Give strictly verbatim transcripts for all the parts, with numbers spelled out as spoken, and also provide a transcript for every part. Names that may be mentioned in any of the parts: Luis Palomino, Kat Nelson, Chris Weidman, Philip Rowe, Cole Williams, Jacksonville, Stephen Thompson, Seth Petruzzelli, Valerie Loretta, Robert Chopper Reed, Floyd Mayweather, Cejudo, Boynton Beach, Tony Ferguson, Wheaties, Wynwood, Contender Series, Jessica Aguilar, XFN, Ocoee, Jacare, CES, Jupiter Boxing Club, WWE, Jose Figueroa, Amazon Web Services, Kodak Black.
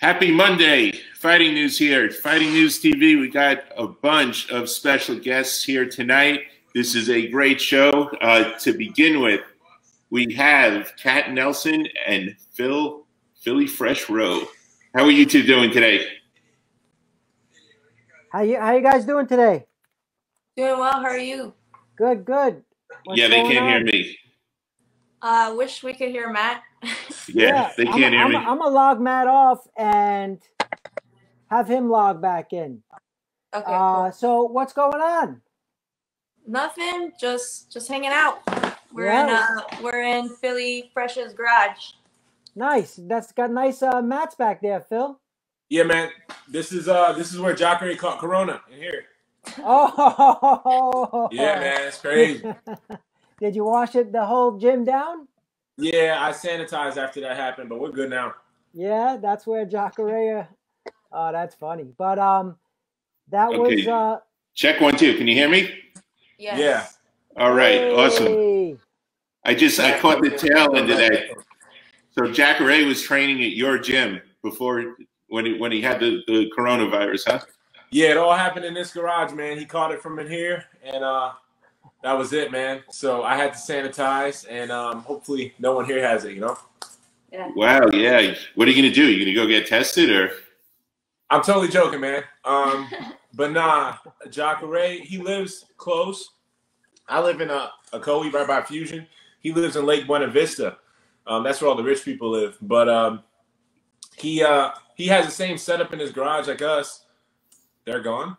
Happy Monday. Fighting News here. Fighting News T V. We got a bunch of special guests here tonight. This is a great show. Uh, to begin with, we have Kat Nelson and Phil Philly Fresh Rowe. How are you two doing today? How you How you guys doing today? Doing well. How are you? Good, good. What's yeah, they can't on? hear me. I uh, wish we could hear Matt. Yeah, yeah, they can't I'm, hear I'm, me. I'm gonna log Matt off and have him log back in. Okay. Uh, cool. So what's going on? Nothing. Just just hanging out. We're yeah. in uh, we're in Philly Fresh's garage. Nice. That's got nice uh, mats back there, Phil. Yeah, man. This is uh this is where Jacare caught Corona in here. Oh. Yeah, man. It's crazy. Did you wash it the whole gym down? Yeah, I sanitized after that happened, but we're good now. Yeah, that's where Jacare. Oh, that's funny. But um, that okay. was uh. Check one two. Can you hear me? Yes. Yeah. All right. Hey. Awesome. I just I caught the tail end of that. So Jacare was training at your gym before when he when he had the, the coronavirus, huh? Yeah, it all happened in this garage, man. He caught it from in here, and uh. that was it, man. So I had to sanitize, and um, hopefully no one here has it, you know? Yeah. Wow, yeah. What are you going to do? Are you going to go get tested? Or? I'm totally joking, man. Um, but nah, Jacare, he lives close. I live in a Ocoee right by Fusion. He lives in Lake Buena Vista. Um, that's where all the rich people live. But um, he uh, he has the same setup in his garage like us. They're gone?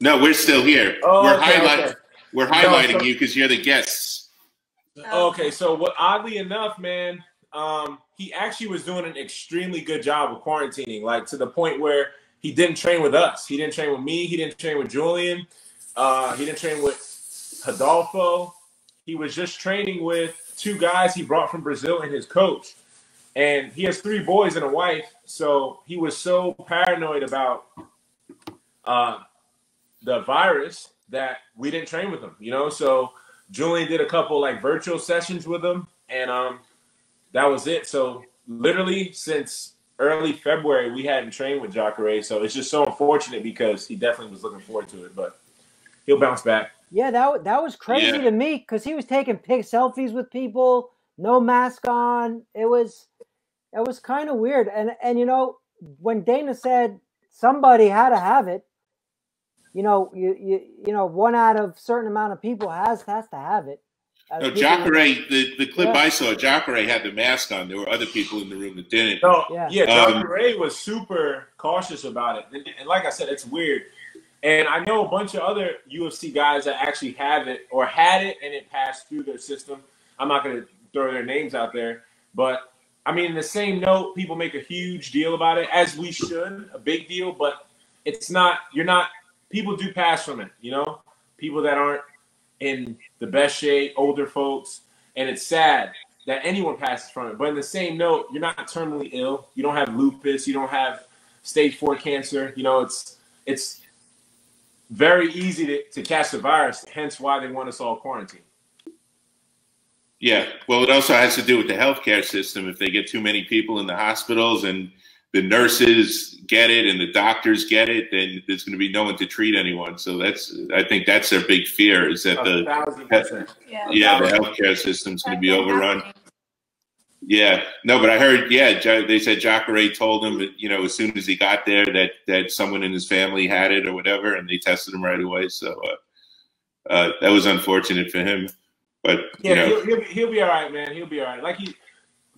No, we're still here. Oh, we're okay, highlighting. Okay. We're highlighting no, so, you because you're the guests. Okay, so what? Oddly enough, man, um, he actually was doing an extremely good job of quarantining, like to the point where he didn't train with us. He didn't train with me. He didn't train with Julian. Uh, he didn't train with Adolfo. He was just training with two guys he brought from Brazil and his coach. And he has three boys and a wife, so he was so paranoid about uh, the virus that we didn't train with him, you know? So Julian did a couple like virtual sessions with him, and um, that was it. So literally since early February, we hadn't trained with Jacare. So it's just so unfortunate because he definitely was looking forward to it, but he'll bounce back. Yeah, that, that was crazy yeah. to me because he was taking pic selfies with people, no mask on. It was, it was kind of weird. And, and, you know, when Dana said somebody had to have it, You know, you, you you know, one out of certain amount of people has has to have it. No, Jacare, the, the clip yeah. I saw, Jacare had the mask on. There were other people in the room that didn't. No, yeah, yeah Jacare um, was super cautious about it. And, and like I said, it's weird. And I know a bunch of other U F C guys that actually have it or had it and it passed through their system. I'm not going to throw their names out there. But, I mean, in the same note, people make a huge deal about it, as we should, a big deal. But it's not – you're not – people do pass from it, you know, people that aren't in the best shape, older folks. And it's sad that anyone passes from it. But in the same note, you're not terminally ill. You don't have lupus. You don't have stage four cancer. You know, it's it's very easy to, to catch the virus, hence why they want us all quarantined. Yeah. Well, it also has to do with the healthcare system. If they get too many people in the hospitals and the nurses get it and the doctors get it, then there's going to be no one to treat anyone. So that's, I think that's their big fear is that the, yeah, yeah the healthcare system's going to be overrun. Yeah, no, but I heard, yeah, they said Jacare told him, you know, as soon as he got there that, that someone in his family had it or whatever, and they tested him right away. So uh, uh, that was unfortunate for him, but yeah, you know, he'll, he'll, be, he'll be all right, man. He'll be all right. Like he,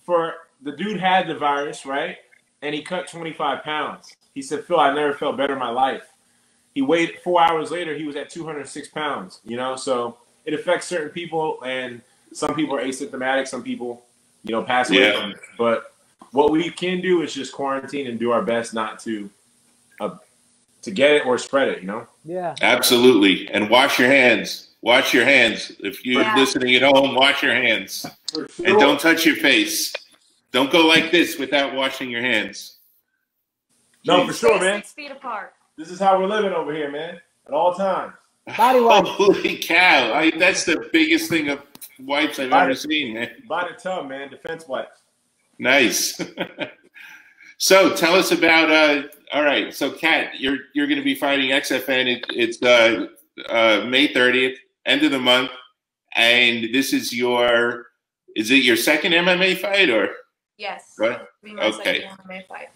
for the dude had the virus, right? And he cut twenty-five pounds. He said, Phil, I never felt better in my life. He weighed four hours later, he was at two hundred six pounds, you know? So it affects certain people, and some people are asymptomatic, some people, you know, pass away yeah. from it. But what we can do is just quarantine and do our best not to uh, to get it or spread it, you know? Yeah. Absolutely. And wash your hands. Wash your hands. If you're yeah. listening at home, wash your hands. Sure. And don't touch your face. Don't go like this without washing your hands. No, Jeez. for sure, man. Six feet apart. This is how we're living over here, man. At all times. Body wipes. Holy cow! I, that's the biggest thing of wipes I've Body, ever seen, man. By the tub, man. Defense wipes. Nice. So tell us about. Uh, all right, so Kat, you're you're going to be fighting X F N. It, it's uh, uh, May thirtieth, end of the month, and this is your. Is it your second M M A fight or? Yes. What? Okay. M M A fight.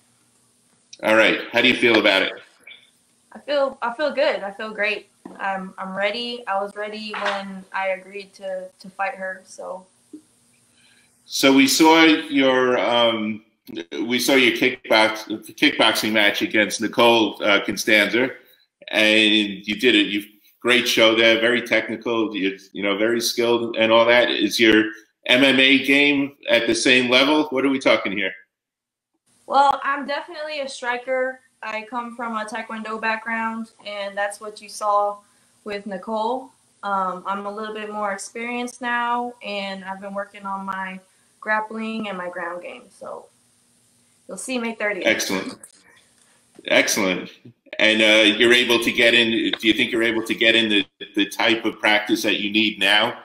All right. How do you feel about it? I feel I feel good. I feel great. I'm I'm ready. I was ready when I agreed to to fight her. So. So we saw your um, we saw your kickbox kickboxing match against Nicole uh, Constanza, and you did it. You great show there. Very technical. You you know very skilled and all that. Is your M M A game at the same level? What are we talking here? Well, I'm definitely a striker. I come from a taekwondo background, and that's what you saw with Nicole. Um, I'm a little bit more experienced now, and I've been working on my grappling and my ground game. So you'll see May thirtieth. Excellent. Excellent. And uh, you're able to get in, do you think you're able to get in the, the type of practice that you need now,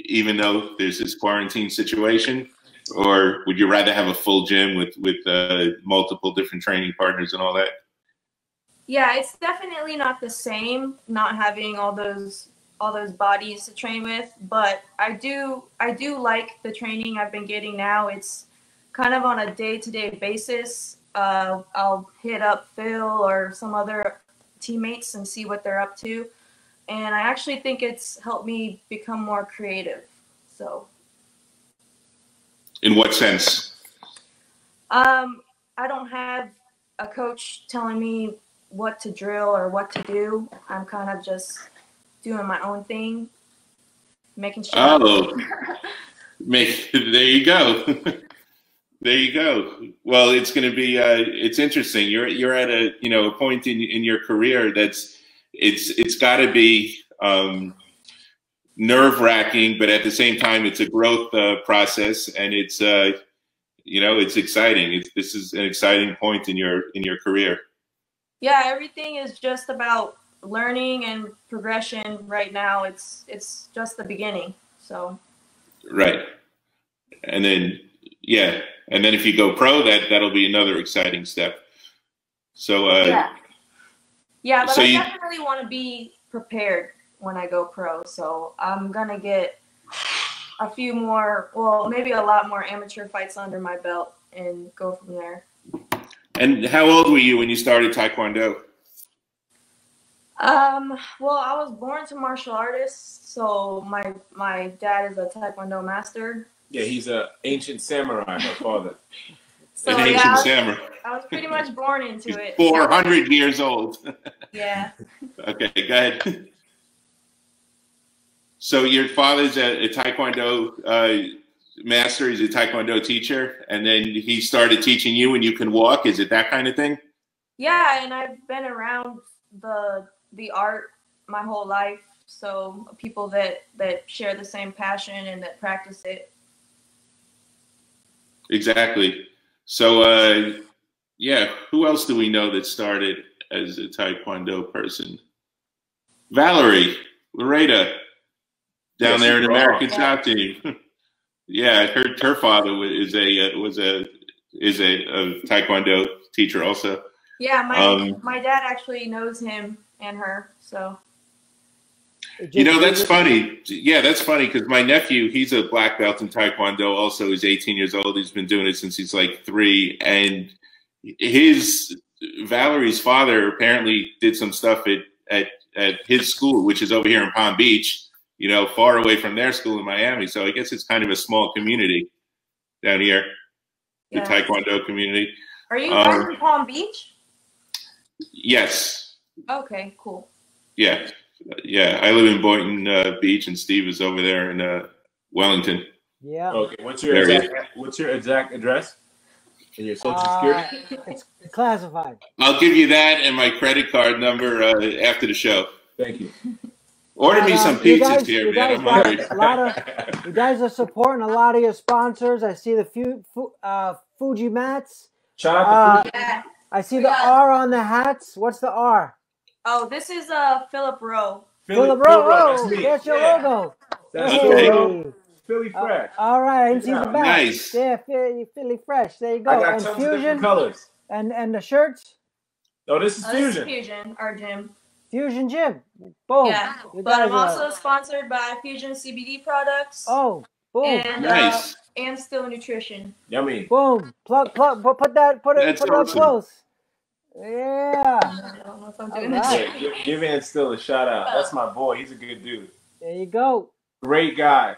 even though there's this quarantine situation? Or would you rather have a full gym with, with uh, multiple different training partners and all that? Yeah, it's definitely not the same not having all those all those bodies to train with, but I do I do like the training I've been getting now. It's kind of on a day-to-day basis. Uh, I'll hit up Phil or some other teammates and see what they're up to. And I actually think it's helped me become more creative. So. In what sense? Um, I don't have a coach telling me what to drill or what to do. I'm kind of just doing my own thing, making sure. Oh, make, there you go. There you go. Well, it's going to be. Uh, it's interesting. You're you're at a you know a point in in your career that's it's it's got to be. Um, nerve-wracking, but at the same time it's a growth uh, process, and it's uh you know it's exciting. It's this is an exciting point in your in your career. Yeah, everything is just about learning and progression right now. It's it's just the beginning. So right. And then yeah, and then if you go pro, that that'll be another exciting step. So uh yeah, yeah but so I you, definitely want to be prepared when I go pro. So I'm gonna get a few more, well, maybe a lot more amateur fights under my belt and go from there. And how old were you when you started taekwondo? Um, well, I was born to martial artists. So my, my dad is a taekwondo master. Yeah, he's an ancient samurai, my father. So, an ancient yeah, I was, samurai. I was pretty much born into he's it. four hundred years old. Yeah. Okay, go ahead. So your father's a, a taekwondo uh, master. He's a taekwondo teacher, and then he started teaching you when you can walk. Is it that kind of thing? Yeah, and I've been around the the art my whole life. So people that that share the same passion and that practice it. Exactly. So uh, yeah, who else do we know that started as a taekwondo person? Valerie, Loretta. Down there in American Top Team, yeah, her her father is a was a is a, a taekwondo teacher also. Yeah, my um, my dad actually knows him and her, so. You know, that's funny. Yeah, that's funny because my nephew, he's a black belt in taekwondo. Also, he's eighteen years old. He's been doing it since he's like three, and his Valerie's father apparently did some stuff at at at his school, which is over here in Palm Beach. You know, far away from their school in Miami. So I guess it's kind of a small community down here, yeah. The taekwondo community. Are you um, from Palm Beach? Yes. Okay, cool. Yeah. Yeah, I live in Boynton uh, Beach, and Steve is over there in uh, Wellington. Yeah. Okay, what's your, exact, what's your exact address and your social uh, security? It's classified. I'll give you that and my credit card number uh, after the show. Thank you. Order me uh, some pizzas guys, here, man. Guys, I'm hungry. A lot of, you guys are supporting a lot of your sponsors. I see the few, uh, Fuji mats. Uh, yeah. I see we the R on the hats. What's the R? Oh, this is uh, Philip Rowe. Philip Rowe. That's your yeah. logo. That's hey. Philly. Philly Fresh. Uh, all right. I see yeah. the back. Nice. Yeah, Philly, Philly Fresh. There you go. I got and tons Fusion. Of different colors. And and the shirts? No, this is oh, Fusion. This is Fusion, our gym. Fusion Gym. Boom. Yeah, you but I'm also it. sponsored by Fusion C B D products. Oh, boom. And, nice. Uh, Ann Still Nutrition. Yummy. Boom. Plug, plug, put that, put it, put that close. Yeah. I don't know if I'm doing right. that. Yeah, give, give Ann Still a shout out. That's my boy. He's a good dude. There you go. Great guy.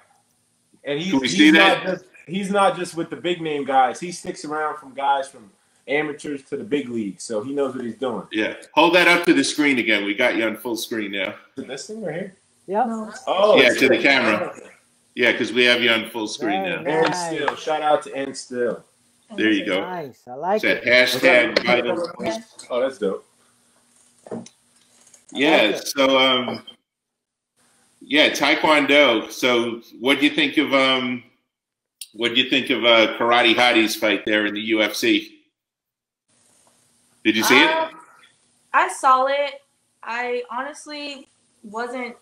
And he's, he's, see not, that? Just, he's not just with the big name guys. He sticks around from guys from amateurs to the big league, so he knows what he's doing. Yeah, hold that up to the screen again. We got you on full screen now. This thing right here. Yep. Oh, yeah, to the camera. Yeah, because we have you on full screen Very now. Nice. Ann Still, shout out to Ann Still. There you go. Nice, I like that it. Hashtag. That? Oh, that's dope. Yeah. Like so, um, yeah, taekwondo. So, what do you think of um, what do you think of uh, Karate Hottie's fight there in the U F C? Did you see uh, it? I saw it. I honestly wasn't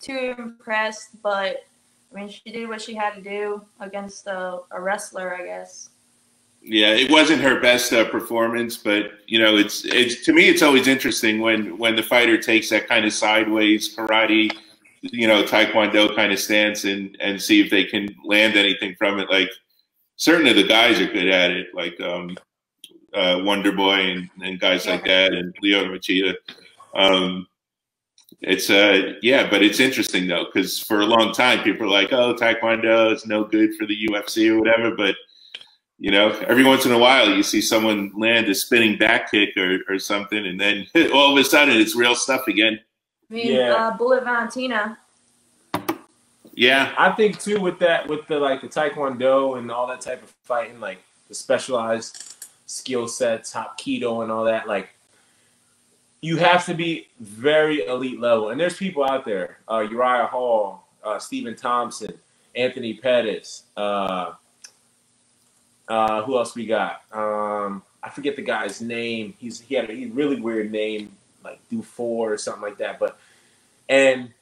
too impressed, but I mean, she did what she had to do against a, a wrestler, I guess. Yeah, it wasn't her best uh, performance, but you know, it's it's to me, it's always interesting when when the fighter takes that kind of sideways karate, you know, taekwondo kind of stance, and and see if they can land anything from it. Like, certainly the guys are good at it. Like. Um, Uh, Wonderboy and, and guys yeah. like that, and Leo Machida. Um, it's uh, yeah, but it's interesting though, because for a long time people are like, "Oh, taekwondo is no good for the U F C or whatever." But you know, every once in a while you see someone land a spinning back kick or, or something, and then all of a sudden it's real stuff again. I mean, yeah, uh, Bullet Valentina. Yeah, I think too with that, with the like the taekwondo and all that type of fighting, like the specialized skill sets, Hapkido and all that, like you have to be very elite level. And there's people out there, uh, Uriah Hall, uh, Stephen Thompson, Anthony Pettis, uh, uh, who else we got? Um, I forget the guy's name. He's He had a really weird name, like Dufour or something like that. But and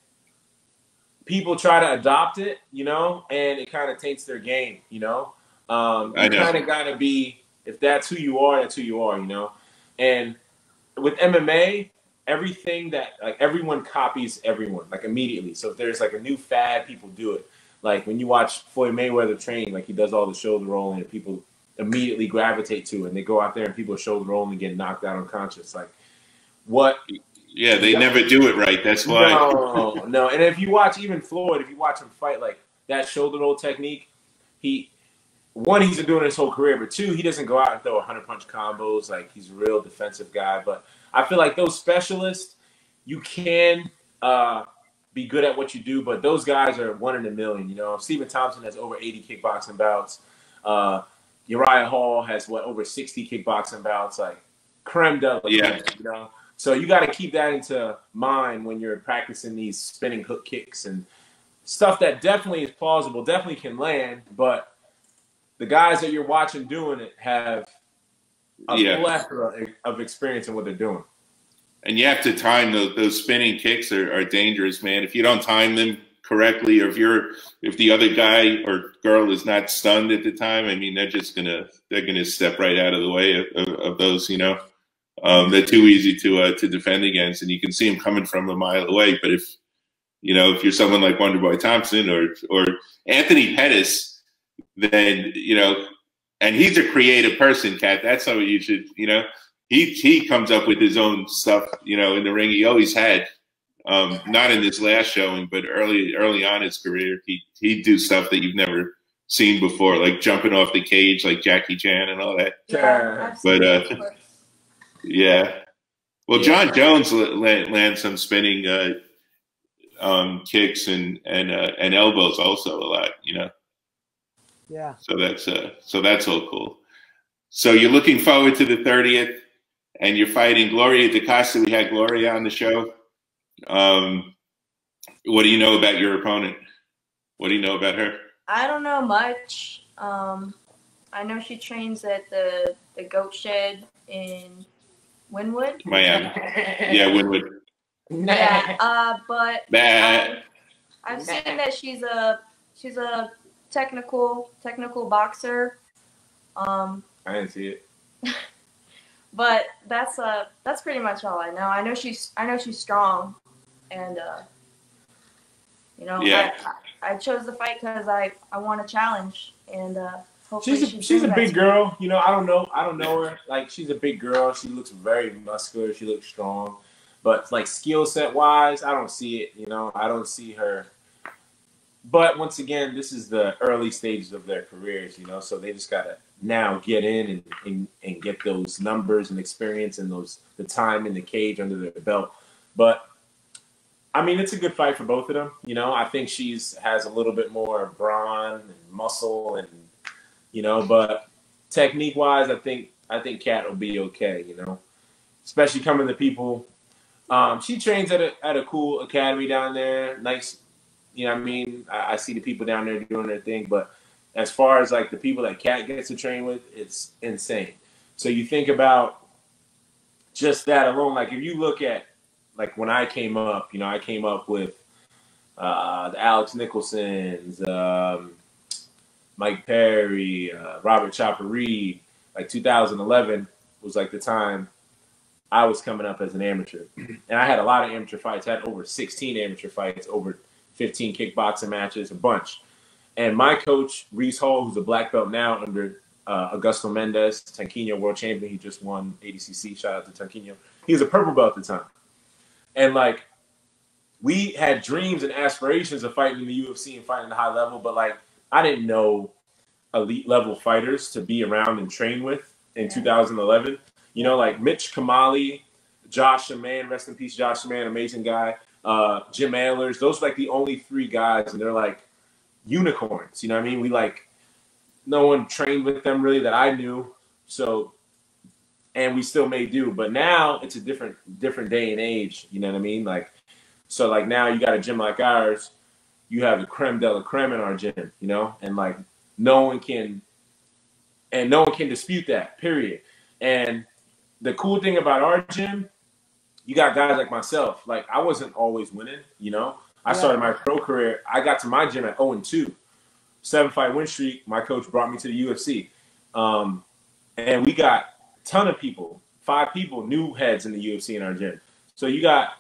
people try to adopt it, you know, and it kind of taints their game, you know? Um, you kind of got to be... If that's who you are, that's who you are, you know? And with M M A, everything that, like, everyone copies everyone, like, immediately. So if there's, like, a new fad, people do it. Like, when you watch Floyd Mayweather train, like, he does all the shoulder rolling, and people immediately gravitate to it. And they go out there, and people shoulder roll and get knocked out unconscious. Like, what? Yeah, they never do it right. That's why. No, no. And if you watch even Floyd, if you watch him fight, like, that shoulder roll technique, he – one, he's been doing his whole career, but two, he doesn't go out and throw one hundred punch combos. Like, he's a real defensive guy. But I feel like those specialists, you can uh, be good at what you do, but those guys are one in a million. You know, Stephen Thompson has over eighty kickboxing bouts. Uh, Uriah Hall has, what, over sixty kickboxing bouts. Like, creme de la yeah. creme, you know? So you got to keep that into mind when you're practicing these spinning hook kicks and stuff that definitely is plausible, definitely can land, but – the guys that you're watching doing it have a yeah. plethora of experience in what they're doing. And you have to time those, those spinning kicks are, are dangerous, man. If you don't time them correctly, or if you're if the other guy or girl is not stunned at the time, I mean, they're just gonna they're gonna step right out of the way of, of, of those. You know, um, they're too easy to uh, to defend against, and you can see them coming from a mile away. But if you know if you're someone like Wonderboy Thompson or or Anthony Pettis. Then you know, and he's a creative person, Kat. That's how you should, you know. He he comes up with his own stuff, you know, in the ring. He always had, um, not in this last showing, but early early on his career, he he'd do stuff that you've never seen before, like jumping off the cage, like Jackie Chan and all that. Yeah, but uh, yeah, well, yeah. John Jones lands land some spinning uh, um, kicks and and uh, and elbows also a lot, you know. Yeah. So that's uh, so that's all cool. So you're looking forward to the thirtieth, and you're fighting Gloria DaCosta. We had Gloria on the show. Um, what do you know about your opponent? What do you know about her? I don't know much. Um, I know she trains at the the goat shed in Wynwood. Miami. Yeah, Wynwood. Yeah. Uh, but nah. um, I've seen that she's a she's a Technical, technical boxer. Um, I didn't see it. But that's uh that's pretty much all I know. I know she's I know she's strong, and uh, you know, yeah. I, I chose the fight because I I want a challenge, and uh, hopefully she's a, she she's a big girl. You know, I don't know I don't know her. Like, she's a big girl. She looks very muscular. She looks strong, but like skill set wise, I don't see it. You know, I don't see her. But once again, this is the early stages of their careers, you know, so they just got to now get in and, and, and get those numbers and experience and those the time in the cage under their belt. But, I mean, it's a good fight for both of them. You know, I think she's has a little bit more brawn and muscle and, you know, but technique-wise, I think I think Kat will be okay, you know, especially coming to people. Um, she trains at a, at a cool academy down there, nice. You know what I mean? I, I see the people down there doing their thing, but as far as like the people that Kat gets to train with, it's insane. So you think about just that alone. Like if you look at like when I came up, you know, I came up with uh, the Alex Nicholsons, um, Mike Perry, uh, Robert Chopper Reed. Like two thousand eleven was like the time I was coming up as an amateur, and I had a lot of amateur fights. I had over sixteen amateur fights, over fifteen kickboxing matches, a bunch. And my coach, Reese Hall, who's a black belt now under uh, Augusto Mendez, Tanquinho world champion. He just won A D C C. Shout out to Tanquinho. He was a purple belt at the time. And, like, we had dreams and aspirations of fighting in the U F C and fighting at a high level. But, like, I didn't know elite level fighters to be around and train with in two thousand eleven. You know, like Mitch Kamali, Josh Man, rest in peace, Josh Man, amazing guy. Uh, Jim Adlers, those are like the only three guys, and they're like unicorns. You know what I mean? We like no one trained with them really that I knew. So, and we still may do, but now it's a different different day and age. You know what I mean? Like, so like now you got a gym like ours, you have the creme de la creme in our gym. You know, and like no one can, and no one can dispute that. Period. And the cool thing about our gym. You got guys like myself. Like, I wasn't always winning, you know? I yeah. started my pro career. I got to my gym at oh and two. Seven-fight win streak. My coach brought me to the U F C. Um, and we got a ton of people, five people, new heads in the U F C in our gym. So you got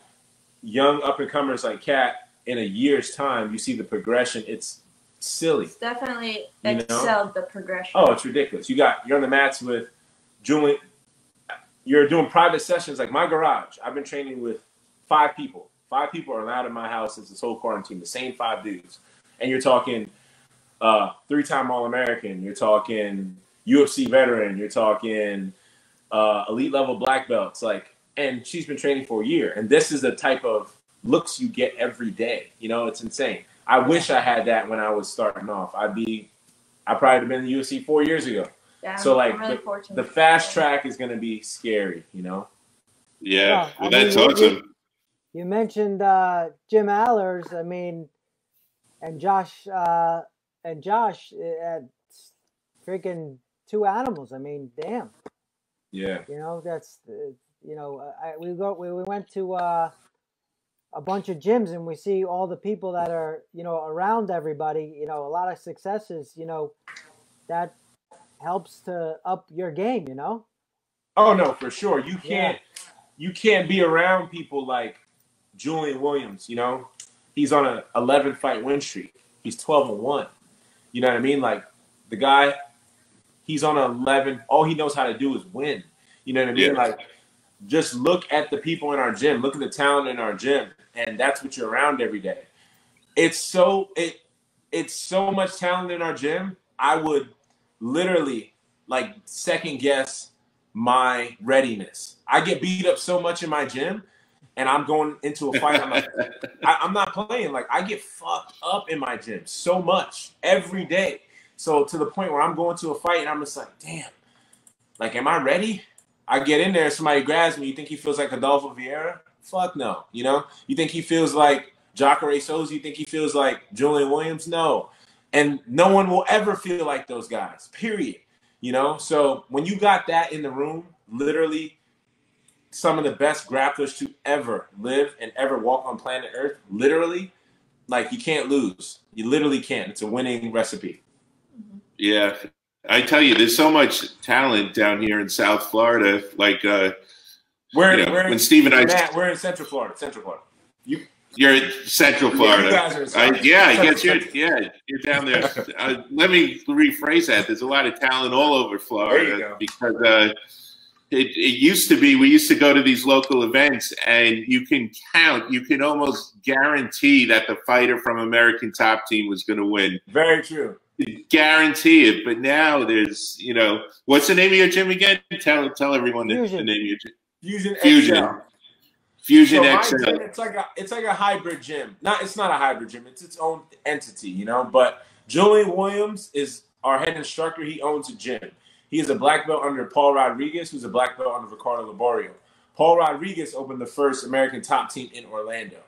young up-and-comers like Kat. In a year's time, you see the progression. It's silly. It's definitely excelled the progression. Oh, it's ridiculous. You got, you're on the mats with Julian. You're doing private sessions like my garage. I've been training with five people. Five people are allowed in my house since this whole quarantine, the same five dudes. And you're talking uh, three-time All-American. You're talking U F C veteran. You're talking uh, elite-level black belts. Like, and she's been training for a year. And this is the type of looks you get every day. You know, it's insane. I wish I had that when I was starting off. I'd be, I probably have been in the U F C four years ago. Yeah, so, like, really the, the fast track is going to be scary, you know? Yeah. Well, yeah, that's awesome. You mentioned uh, Jim Allers, I mean, and Josh, uh, and Josh, uh, freaking two animals. I mean, damn. Yeah. You know, that's, uh, you know, I, we, go, we, we went to uh, a bunch of gyms and we see all the people that are, you know, around everybody, you know, a lot of successes, you know, that helps to up your game, you know? Oh no, for sure. You can't yeah. you can't be around people like Julian Williams, you know? He's on a eleven fight win streak. He's twelve and one. You know what I mean? Like the guy, he's on eleven. All he knows how to do is win. You know what I mean? Yeah. Like just look at the people in our gym, look at the talent in our gym, and that's what you're around every day. It's so it it's so much talent in our gym. I would literally like second guess my readiness. I get beat up so much in my gym and I'm going into a fight. I'm like, I, I'm not playing. Like I get fucked up in my gym so much every day. So to the point where I'm going to a fight and I'm just like, damn, like, am I ready? I get in there. Somebody grabs me. You think he feels like Adolfo Vieira? Fuck no. You know, you think he feels like Jacare Souza? You think he feels like Julian Williams? No. And no one will ever feel like those guys, period. You know, so when you got that in the room, literally some of the best grapplers to ever live and ever walk on planet Earth, literally, like you can't lose. You literally can't. It's a winning recipe. Yeah, I tell you, there's so much talent down here in South Florida. Like, uh, where, you know, where when Steve and I, Matt, we're in Central Florida. Central Florida. You, you're in Central Florida. Yeah, you guys are I, yeah, I guess you're. Yeah, you're down there. uh, let me rephrase that. There's a lot of talent all over Florida because uh, it, it used to be we used to go to these local events, and you can count, you can almost guarantee that the fighter from American Top Team was going to win. Very true. Guarantee it, but now there's, you know, what's the name of your gym again? Tell tell everyone the, the name of your gym. Fusion. Fusion. X L. Fusion so X L. Gym, it's like a it's like a hybrid gym. Not it's not a hybrid gym. It's its own entity, you know. But Julian Williams is our head instructor. He owns a gym. He is a black belt under Paul Rodriguez, who's a black belt under Ricardo Laborio. Paul Rodriguez opened the first American Top Team in Orlando.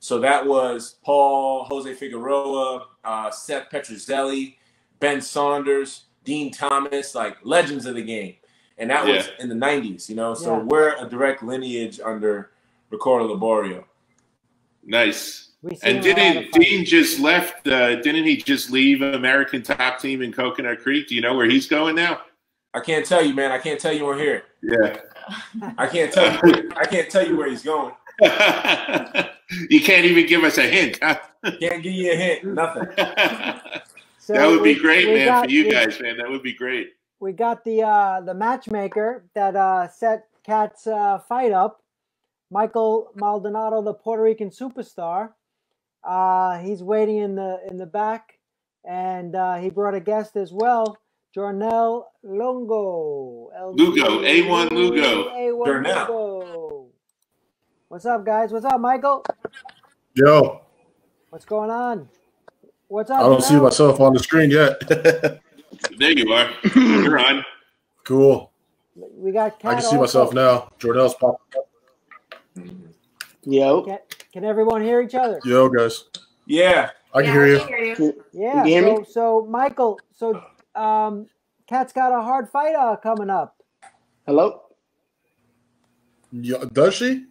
So that was Paul, Jose Figueroa, uh, Seth Petruzzelli, Ben Saunders, Dean Thomas, like legends of the game. And that yeah. was in the nineties, you know? So yeah. we're a direct lineage under Ricardo Laborio. Nice. And didn't Dean just left, uh, didn't he just leave American Top Team in Coconut Creek? Do you know where he's going now? I can't tell you, man. I can't tell you on here. Yeah. I can't tell you. I can't tell you where he's going. You can't even give us a hint. Huh? Can't give you a hint. Nothing. So that would we, be great, man, got, for you we, guys, man. That would be great. We got the uh, the matchmaker that uh, set Kat's uh, fight up, Michael Maldonado, the Puerto Rican superstar. Uh, he's waiting in the in the back, and uh, he brought a guest as well, Jornel Lugo. Lugo, A one Lugo. A one Lugo. What's up, guys? What's up, Michael? Yo. What's going on? What's up? I don't now? see myself on the screen yet. There you are. You're on. Cool. We got Kat I can see also. myself now. Jordan's popping up. Yo. Can, can everyone hear each other? Yo, guys. Yeah. I can, yeah, hear, I can you. hear you. Yeah. You so, so, Michael, so um, Kat's got a hard fight uh, coming up. Hello? Yeah, does she?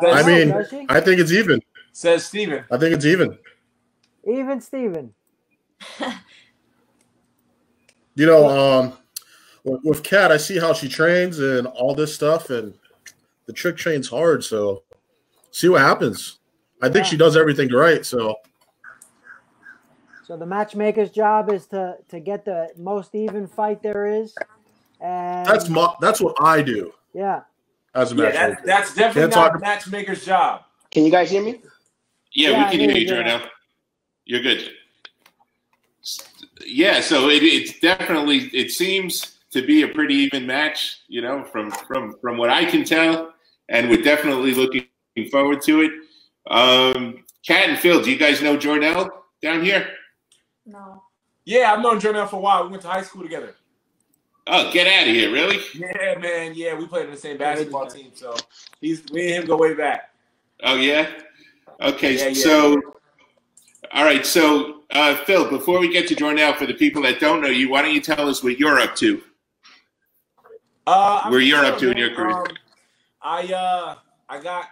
I mean, I think it's even. Says Steven. I think it's even. Even Steven. You know, um, with Kat, I see how she trains and all this stuff, and the trick trains hard, so see what happens. I think yeah. she does everything right, so. So the matchmaker's job is to, to get the most even fight there is. And that's, my, that's what I do. Yeah. As a yeah, matchmaker. That, that's definitely Can't not a matchmaker's job. Can you guys hear me? Yeah, yeah we can hear you, Jordan. Yeah. You're good. Yeah, so it, it's definitely, it seems to be a pretty even match, you know, from, from, from what I can tell, and we're definitely looking forward to it. Um, Kat and Phil, do you guys know Jordan down here? No. Yeah, I've known Jordan for a while. We went to high school together. Oh, get out of here, really? Yeah, man, yeah. We played in the same basketball team, so he's, me and him go way back. Oh, yeah? Okay, yeah, yeah, so, yeah. all right, so, uh, Phil, before we get to Jornel, for the people that don't know you, why don't you tell us what you're up to? Uh, Where I'm you're up to man. in your career. Um, I, uh, I got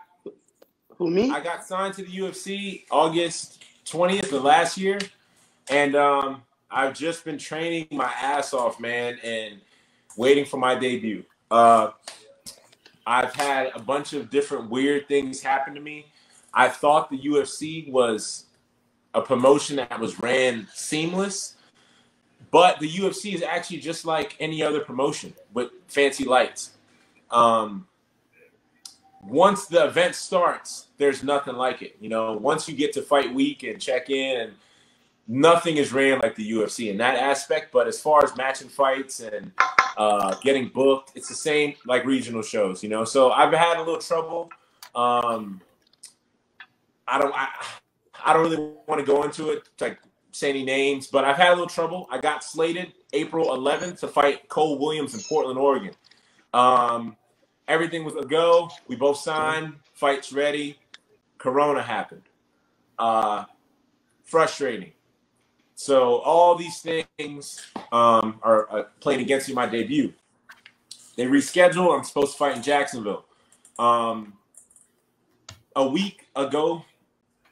Who, me? I got signed to the U F C August twentieth of last year, and um, – I've just been training my ass off, man, and waiting for my debut. Uh, I've had a bunch of different weird things happen to me. I thought the U F C was a promotion that was ran seamless, but the U F C is actually just like any other promotion with fancy lights. Um, once the event starts, there's nothing like it. You know, once you get to fight week and check in and nothing is ran like the U F C in that aspect, but as far as matching fights and uh, getting booked, it's the same like regional shows, you know. So I've had a little trouble. Um, I don't, I, I don't really want to go into it, like say any names, but I've had a little trouble. I got slated April eleventh to fight Cole Williams in Portland, Oregon. Um, everything was a go. We both signed. Fights ready. Corona happened. Uh, frustrating. So all these things um, are uh, playing against me my debut. They reschedule. I'm supposed to fight in Jacksonville. Um, a week ago,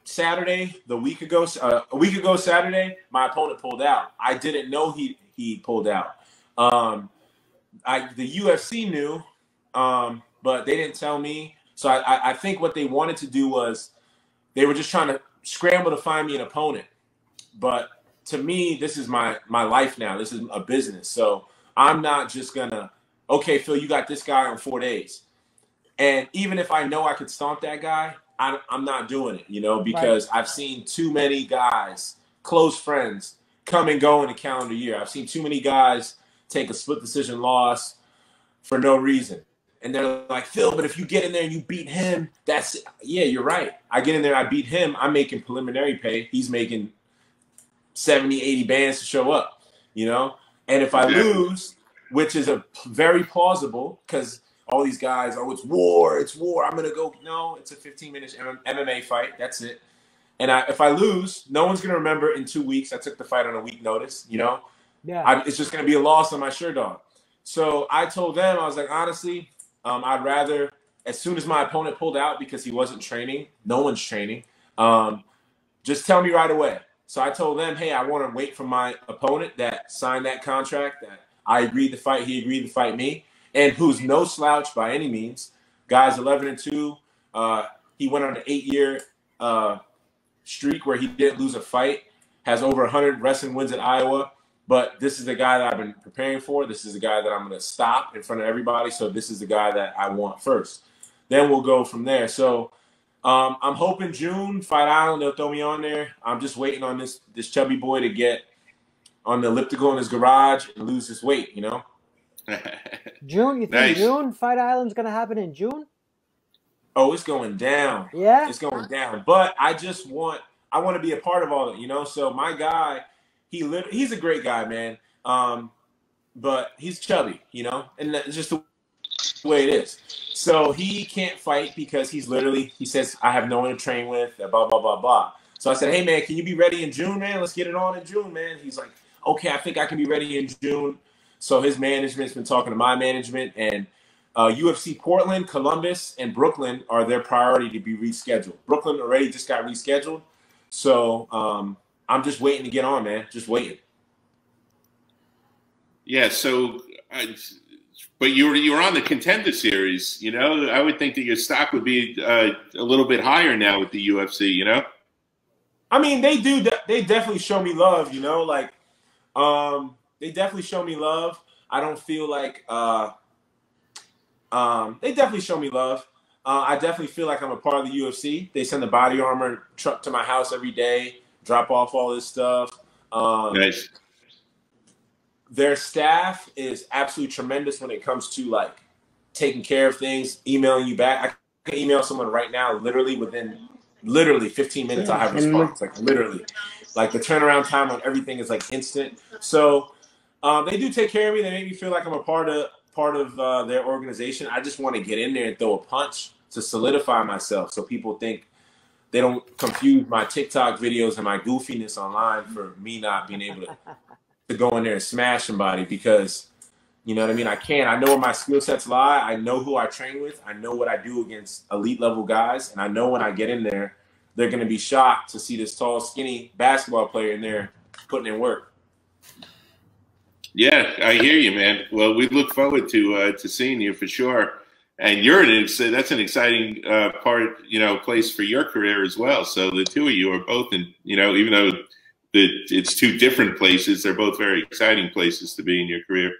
Saturday, the week ago, uh, a week ago Saturday, my opponent pulled out. I didn't know he he pulled out. Um, I the U F C knew, um, but they didn't tell me. So I, I think what they wanted to do was they were just trying to scramble to find me an opponent. But to me, this is my my life now. This is a business. So I'm not just gonna, okay, Phil, you got this guy on four days. And even if I know I could stomp that guy, I, I'm not doing it, you know, because right. I've seen too many guys, close friends, come and go in a calendar year. I've seen too many guys take a split decision loss for no reason. And they're like, Phil, but if you get in there and you beat him, that's it. Yeah, you're right. I get in there, I beat him, I'm making preliminary pay. He's making seventy, eighty bands to show up, you know? And if I lose, which is a very plausible, because all these guys, oh, it's war, it's war, I'm gonna go. No, it's a fifteen minute M M A fight, that's it. And I, if I lose, no one's gonna remember in two weeks, I took the fight on a week notice, you know? Yeah. I, it's just gonna be a loss on my shirt dog. So I told them, I was like, honestly, um, I'd rather, as soon as my opponent pulled out because he wasn't training, no one's training, um, just tell me right away. So I told them, hey, I wanna wait for my opponent that signed that contract, that I agreed to fight, he agreed to fight me, and who's no slouch by any means. Guy's eleven and two. Uh, he went on an eight-year uh, streak where he didn't lose a fight, has over one hundred wrestling wins at Iowa. But this is the guy that I've been preparing for. This is the guy that I'm going to stop in front of everybody. So this is the guy that I want first. Then we'll go from there. So um, I'm hoping June, Fight Island, they'll throw me on there. I'm just waiting on this, this chubby boy to get on the elliptical in his garage and lose his weight, you know? June, you think nice. June Fight Island's gonna happen in June? Oh, it's going down. Yeah, it's going down. But I just want, I want to be a part of all that, you know. So my guy, he literally, he's a great guy, man. Um, but he's chubby, you know, and that's just the way it is. So he can't fight because he's literally, he says, I have no one to train with, blah blah blah blah. So I said, hey man, can you be ready in June, man? Let's get it on in June, man. He's like, okay, I think I can be ready in June. So his management's been talking to my management, and uh, U F C Portland, Columbus, and Brooklyn are their priority to be rescheduled. Brooklyn already just got rescheduled. So um, I'm just waiting to get on, man. Just waiting. Yeah, so I, but you were, you were on the Contender Series, you know? I would think that your stock would be uh, a little bit higher now with the U F C, you know? I mean, they do. De they definitely show me love, you know? Like, um... They definitely show me love. I don't feel like uh, um, they definitely show me love. Uh, I definitely feel like I'm a part of the U F C. They send the body armor truck to my house every day, drop off all this stuff. Um, nice. Their staff is absolutely tremendous when it comes to like taking care of things, emailing you back. I can email someone right now, literally within literally fifteen minutes, I have a response. Like literally, like the turnaround time on everything is like instant. So. Um, they do take care of me. They make me feel like I'm a part of part of uh, their organization. I just want to get in there and throw a punch to solidify myself, so people think they don't confuse my TikTok videos and my goofiness online for me not being able to to go in there and smash somebody. Because you know what I mean. I can. I know where my skill sets lie. I know who I train with. I know what I do against elite level guys, and I know when I get in there, they're going to be shocked to see this tall, skinny basketball player in there putting in work. Yeah, I hear you, man. Well, we look forward to uh, to seeing you for sure. And you're an that's an exciting uh, part, you know, place for your career as well. So the two of you are both in, you know, even though the, it's two different places, they're both very exciting places to be in your career.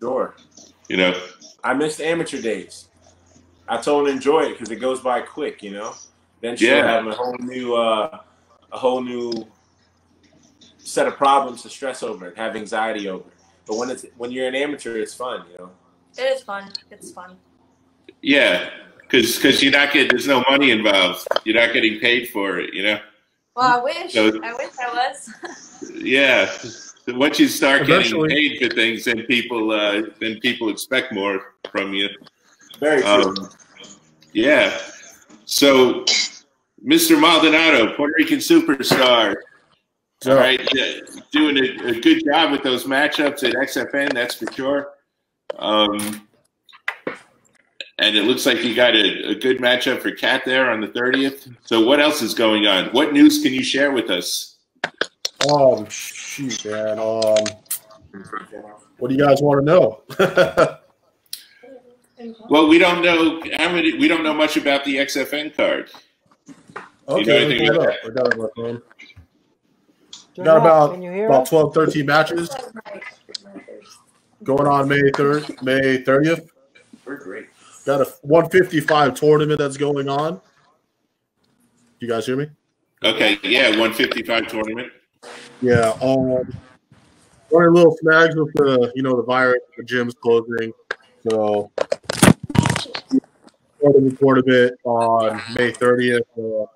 Sure. You know, I missed amateur days. I told them enjoy it because it goes by quick, you know. Then she'll yeah. have a whole new, uh, a whole new. set of problems to stress over and have anxiety over. But when it's when you're an amateur, it's fun, you know. It is fun. It's fun. Yeah, because because you're not getting there's no money involved. You're not getting paid for it, you know. Well, I wish. So, I wish I was. Yeah, once you start Eventually. getting paid for things, then people uh, then people expect more from you. Very true. Um, yeah. So, Mister Maldonado, Puerto Rican superstar. All right, doing a, a good job with those matchups at X F N, that's for sure. Um, and it looks like you got a, a good matchup for Kat there on the thirtieth. So what else is going on? What news can you share with us? Oh, shoot, man. Um, What do you guys want to know? Well, we don't know. We don't know much about the X F N card. Okay, do you know anything about that? Got, it, man. got about about twelve, thirteen matches going on May third, May thirtieth. We're great. Got a one fifty-five tournament that's going on. You guys hear me? Okay. Yeah, one fifty-five tournament. Yeah. Um, running little snags with the you know the virus, the gyms closing, so. Report of it on May thirtieth. Uh,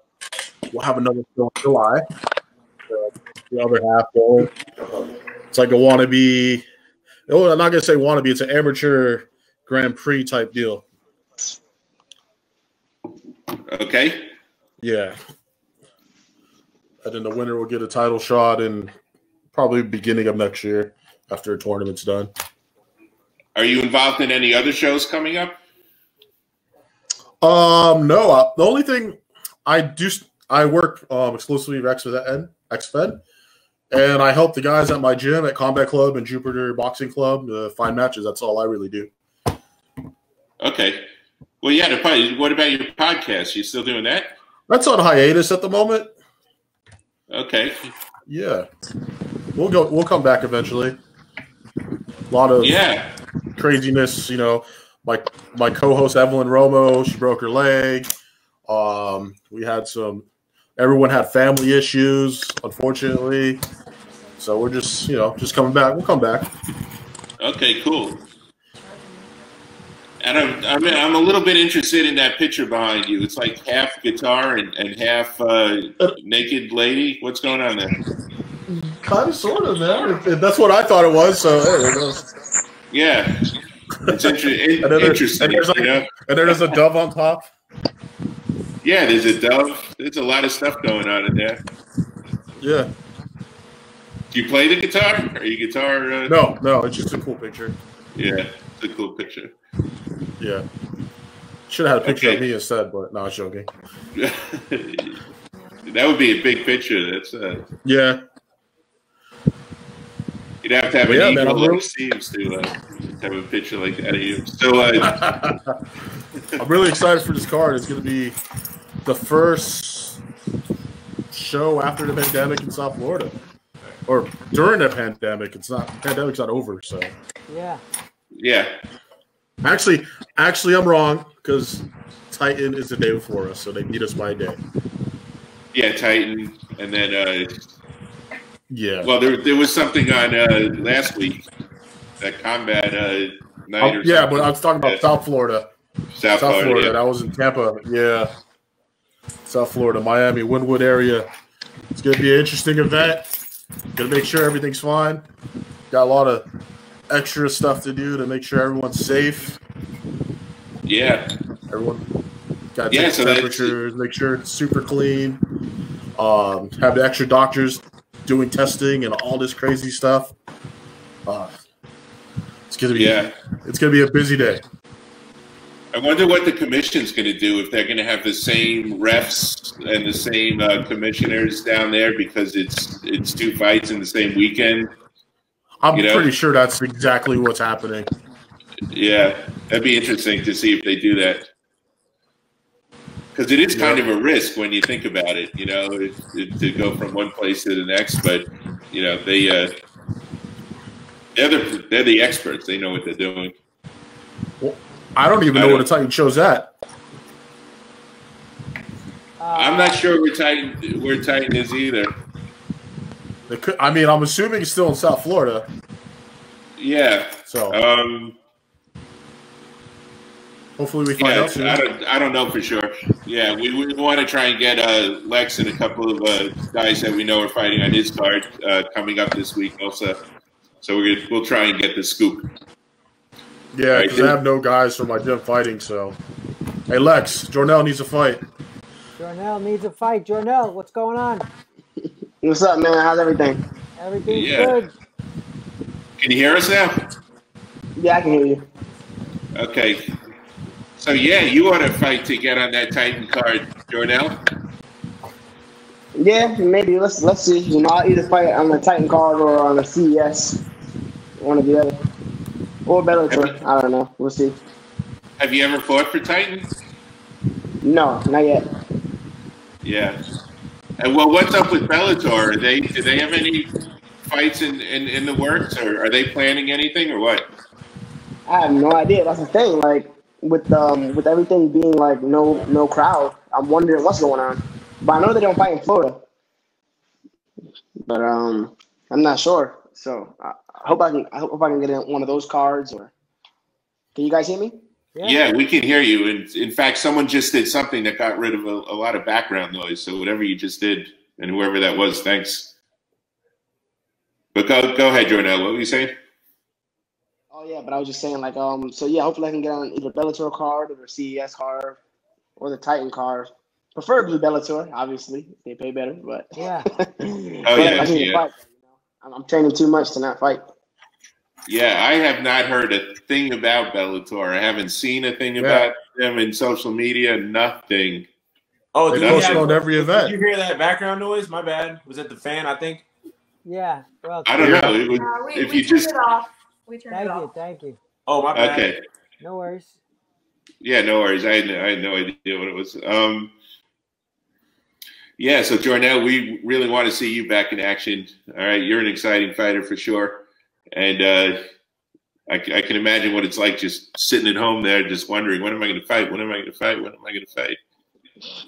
we'll have another show in July. Uh, the other half going. It's like a wannabe. Oh, I'm not gonna say wannabe. It's an amateur Grand Prix type deal. Okay. Yeah. And then the winner will get a title shot in probably beginning of next year after a tournament's done. Are you involved in any other shows coming up? Um, no, I, the only thing I do, I work um, exclusively with X F N, and I help the guys at my gym at Combat Club and Jupiter Boxing Club to find matches. That's all I really do. Okay. Well, yeah, the, what about your podcast? You still doing that? That's on hiatus at the moment. Okay. Yeah. We'll go, we'll come back eventually. A lot of yeah. craziness, you know. My my co-host Evelyn Romo, she broke her leg. Um, we had some. Everyone had family issues, unfortunately. So we're just you know just coming back. We'll come back. Okay, cool. And I'm I'm, I'm a little bit interested in that picture behind you. It's like half guitar and, and half uh, naked lady. What's going on there? Kind of, sort of, man. That's what I thought it was. So there it goes. Yeah. It's interesting. And, interesting and, there's like, you know? And there's a dove on top. Yeah, there's a dove. There's a lot of stuff going on in there. Yeah. Do you play the guitar? Are you guitar? Uh... No, no. It's just a cool picture. Yeah, it's a cool picture. Yeah. Should have had a picture okay. of me instead, but no, I was joking. That would be a big picture. That's uh... yeah. You'd have to have an yeah, email that seems to uh, have a picture like that of you. So, uh, I'm really excited for this card. It's going to be the first show after the pandemic in South Florida, or during the pandemic. It's not the pandemic's not over, so yeah, yeah. Actually, actually, I'm wrong because Titan is the day before us, so they beat us by a day. Yeah, Titan, and then. Uh, Yeah. Well, there there was something on uh, last week, that combat uh, night. Or yeah, something. But I was talking about yeah. South Florida. South, South Florida. Florida. Yeah. I was in Tampa. Yeah. South Florida, Miami, Wynwood area. It's gonna be an interesting event. Gonna make sure everything's fine. Got a lot of extra stuff to do to make sure everyone's safe. Yeah. Everyone. Got to yeah, take so temperatures. Make sure it's super clean. Um, have the extra doctors. Doing testing and all this crazy stuff. Uh, it's gonna be yeah. It's gonna be a busy day. I wonder what the commission's gonna do if they're gonna have the same refs and the same uh, commissioners down there because it's it's two fights in the same weekend. I'm you know? pretty sure that's exactly what's happening. Yeah, that'd be interesting to see if they do that. Because it is kind of a risk when you think about it, you know, it, it, to go from one place to the next. But, you know, they, uh, they're, the, they're the experts. They know what they're doing. Well, I don't even I know don't, where the Titan show's at. I'm not sure where Titan, where Titan is either. It could, I mean, I'm assuming it's still in South Florida. Yeah. So. Um, Hopefully we find yeah, out soon. I don't, I don't know for sure. Yeah, we, we want to try and get uh, Lex and a couple of uh, guys that we know are fighting on his card uh, coming up this week also. So we're gonna, we'll try and get the scoop. Yeah, because right, I have no guys from my gym fighting, so. Hey, Lex, Jornel needs a fight. Jornel needs a fight. Jornel, what's going on? What's up, man? How's everything? Everything's yeah. good. Can you hear us now? Yeah, I can hear you. Okay. So, yeah, you want to fight to get on that Titan card, Jornel? Yeah, maybe. Let's let's see. You know, I'll either fight on the Titan card or on the C E S. one or the other. Or Bellator. I don't know. We'll see. Have you ever fought for Titan? No, not yet. Yeah. And well, what's up with Bellator? Are they, do they have any fights in, in, in the works, or are they planning anything, or what? I have no idea. That's the thing. Like with um with everything being like no no crowd, I'm wondering what's going on. But I know they don't fight in Florida. But um, I'm not sure. So I, I hope I can I hope I can get one of those cards. Or can you guys hear me? Yeah. Yeah, we can hear you. And in fact, someone just did something that got rid of a, a lot of background noise. So whatever you just did, and whoever that was, thanks. But go go ahead, Jornel. What were you saying? Oh yeah, but I was just saying like um. So yeah, hopefully I can get on either Bellator card or C E S card or the Titan card. Preferably Bellator, obviously. They pay better, but yeah. Oh but yeah, I need yeah. To fight, you know? I'm training too much to not fight. Yeah, I have not heard a thing about Bellator. I haven't seen a thing yeah. about them in social media. Nothing. Oh, did you, have, every event. Did you hear that background noise? My bad. Was it the fan? I think. Yeah. Well, I don't know. It was, uh, we, if we you turned just it off. We turned thank it off. You. Thank you. Oh, my bad. Okay. No worries. Yeah, no worries. I had no, I had no idea what it was. Um. Yeah, so Jornel, we really want to see you back in action. All right, you're an exciting fighter for sure. And uh, I, I can imagine what it's like just sitting at home there, just wondering, when am I going to fight? When am I going to fight? When am I going to fight?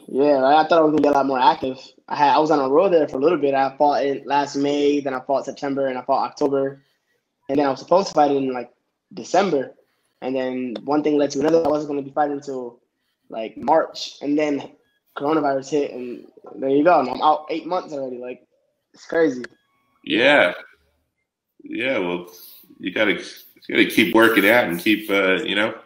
Yeah, I thought I was going to get a lot more active. I, had, I was on a roll there for a little bit. I fought in last May, then I fought September, and I fought October. And then I was supposed to fight in, like, December. And then one thing led to another. I wasn't going to be fighting until, like, March. And then coronavirus hit, and there you go. And I'm out eight months already. Like, it's crazy. Yeah, yeah. Well, you gotta you gotta keep working out and keep uh, you know.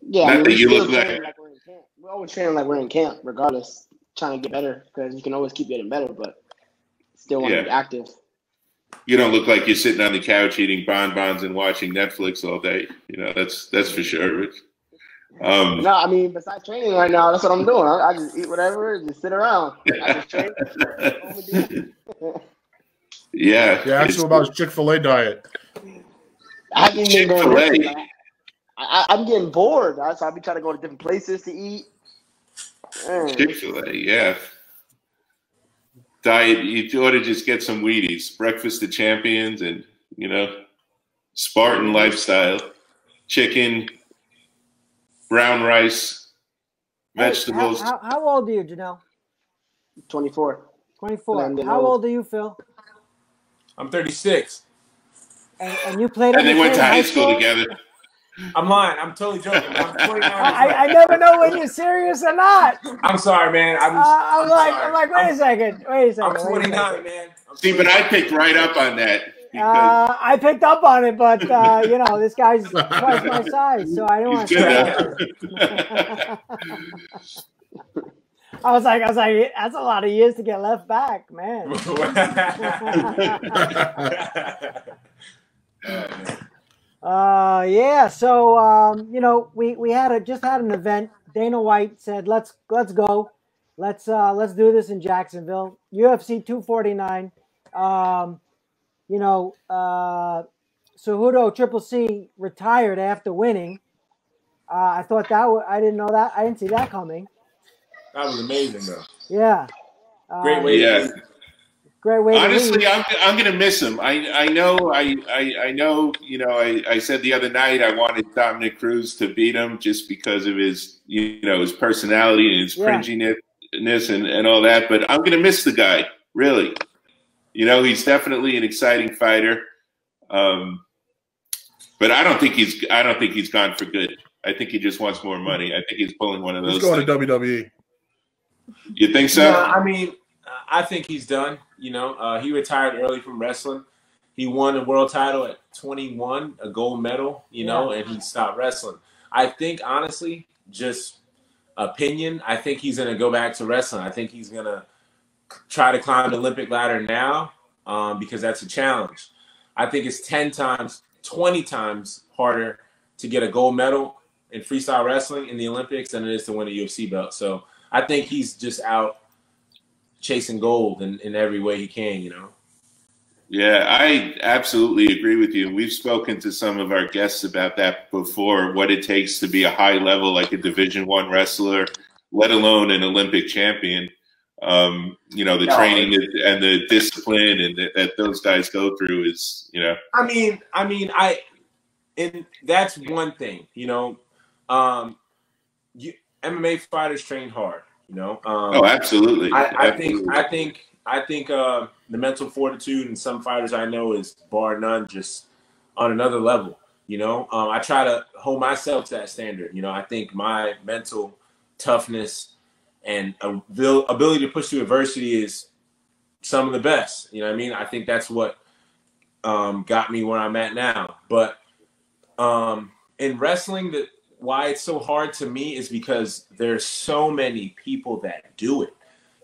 Yeah, not I mean, that you look like, like we're in camp. We're always training like we're in camp, regardless. Trying to get better because you can always keep getting better, but still want yeah. to be active. You don't look like you're sitting on the couch eating bonbons and watching Netflix all day. You know, that's that's for sure, Rich. Um, no, I mean, besides training right now, that's what I'm doing. I, I just eat whatever and just sit around. I just train. Yeah. Yeah, ask him about his Chick-fil-A diet. I haven't even been going to I, I, I'm getting bored, right? So I'll be trying to go to different places to eat. Chick-fil-A, yeah. Diet, you ought to just get some Wheaties. Breakfast of Champions and, you know, Spartan lifestyle. Chicken. Brown rice, vegetables. Hey, how, how, how old are you, Janelle? twenty-four. twenty-four. How old are you, Phil? I'm thirty-six. And, and you played. And they went to high school, school together. I'm lying. I'm totally joking. I'm twenty-nine. I, I never know when you're serious or not. I'm sorry, man. I'm, uh, I'm, I'm like, sorry. I'm like, wait I'm, a second, wait a second. I'm twenty-nine, man. I'm See, but I picked right up on that. Uh, I picked up on it, but uh, you know, this guy's twice my size, so I don't want to. I was like, I was like, that's a lot of years to get left back, man. uh, yeah. So um, you know, we we had a just had an event. Dana White said, "Let's let's go, let's uh, let's do this in Jacksonville, U F C two forty-nine." Um, You know, uh, Cejudo Triple C retired after winning. Uh, I thought that was, I didn't know that. I didn't see that coming. That was amazing, though. Yeah. Great uh, way. Yeah. Great way. Honestly, to I'm I'm gonna miss him. I I know I I, I know you know I, I said the other night I wanted Dominic Cruz to beat him just because of his you know his personality and his yeah. cringiness and and all that. But I'm gonna miss the guy, really. You know, he's definitely an exciting fighter, um, but I don't think he's. I don't think he's gone for good. I think he just wants more money. I think he's pulling one of those. He's going things. to W W E. You think so? Yeah, I mean, I think he's done. You know, uh, he retired early from wrestling. He won a world title at twenty-one, a gold medal. You know, yeah. and he stopped wrestling. I think, honestly, just opinion. I think he's going to go back to wrestling. I think he's going to try to climb the Olympic ladder now um, because that's a challenge. I think it's ten times, twenty times harder to get a gold medal in freestyle wrestling in the Olympics than it is to win a U F C belt. So I think he's just out chasing gold in, in every way he can, you know? Yeah, I absolutely agree with you. We've spoken to some of our guests about that before, what it takes to be a high level, like a Division One wrestler, let alone an Olympic champion. Um, you know, the no, training and the discipline and the, that those guys go through is, you know. I mean, I mean, I, and that's one thing, you know, um, you, M M A fighters train hard, you know. Um, oh, absolutely. I, I think, absolutely. I think, I think uh, the mental fortitude in some fighters I know is bar none, just on another level. You know, um, I try to hold myself to that standard. You know, I think my mental toughness and abil ability to push through adversity is some of the best. You know what I mean? I think that's what um, got me where I'm at now. But um, in wrestling, the, why it's so hard to me is because there's so many people that do it.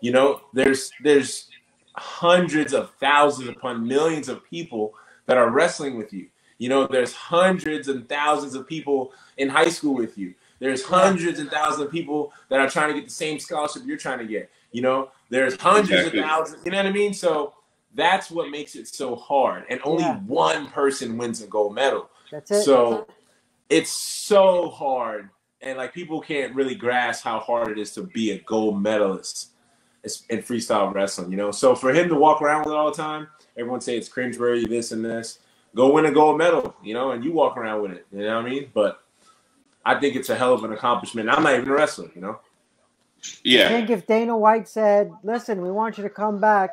You know, there's there's hundreds of thousands upon millions of people that are wrestling with you. You know, there's hundreds and thousands of people in high school with you. There's hundreds and thousands of people that are trying to get the same scholarship you're trying to get. You know, there's hundreds exactly. of thousands. You know what I mean? So that's what makes it so hard. And only yeah. one person wins a gold medal. That's it. So it's so hard. And like people can't really grasp how hard it is to be a gold medalist in freestyle wrestling, you know. So for him to walk around with it all the time, everyone say it's cringeworthy, this and this. Go win a gold medal, you know, and you walk around with it. You know what I mean? But I think it's a hell of an accomplishment. I'm not even a wrestler, you know. Yeah. I think if Dana White said, "Listen, we want you to come back.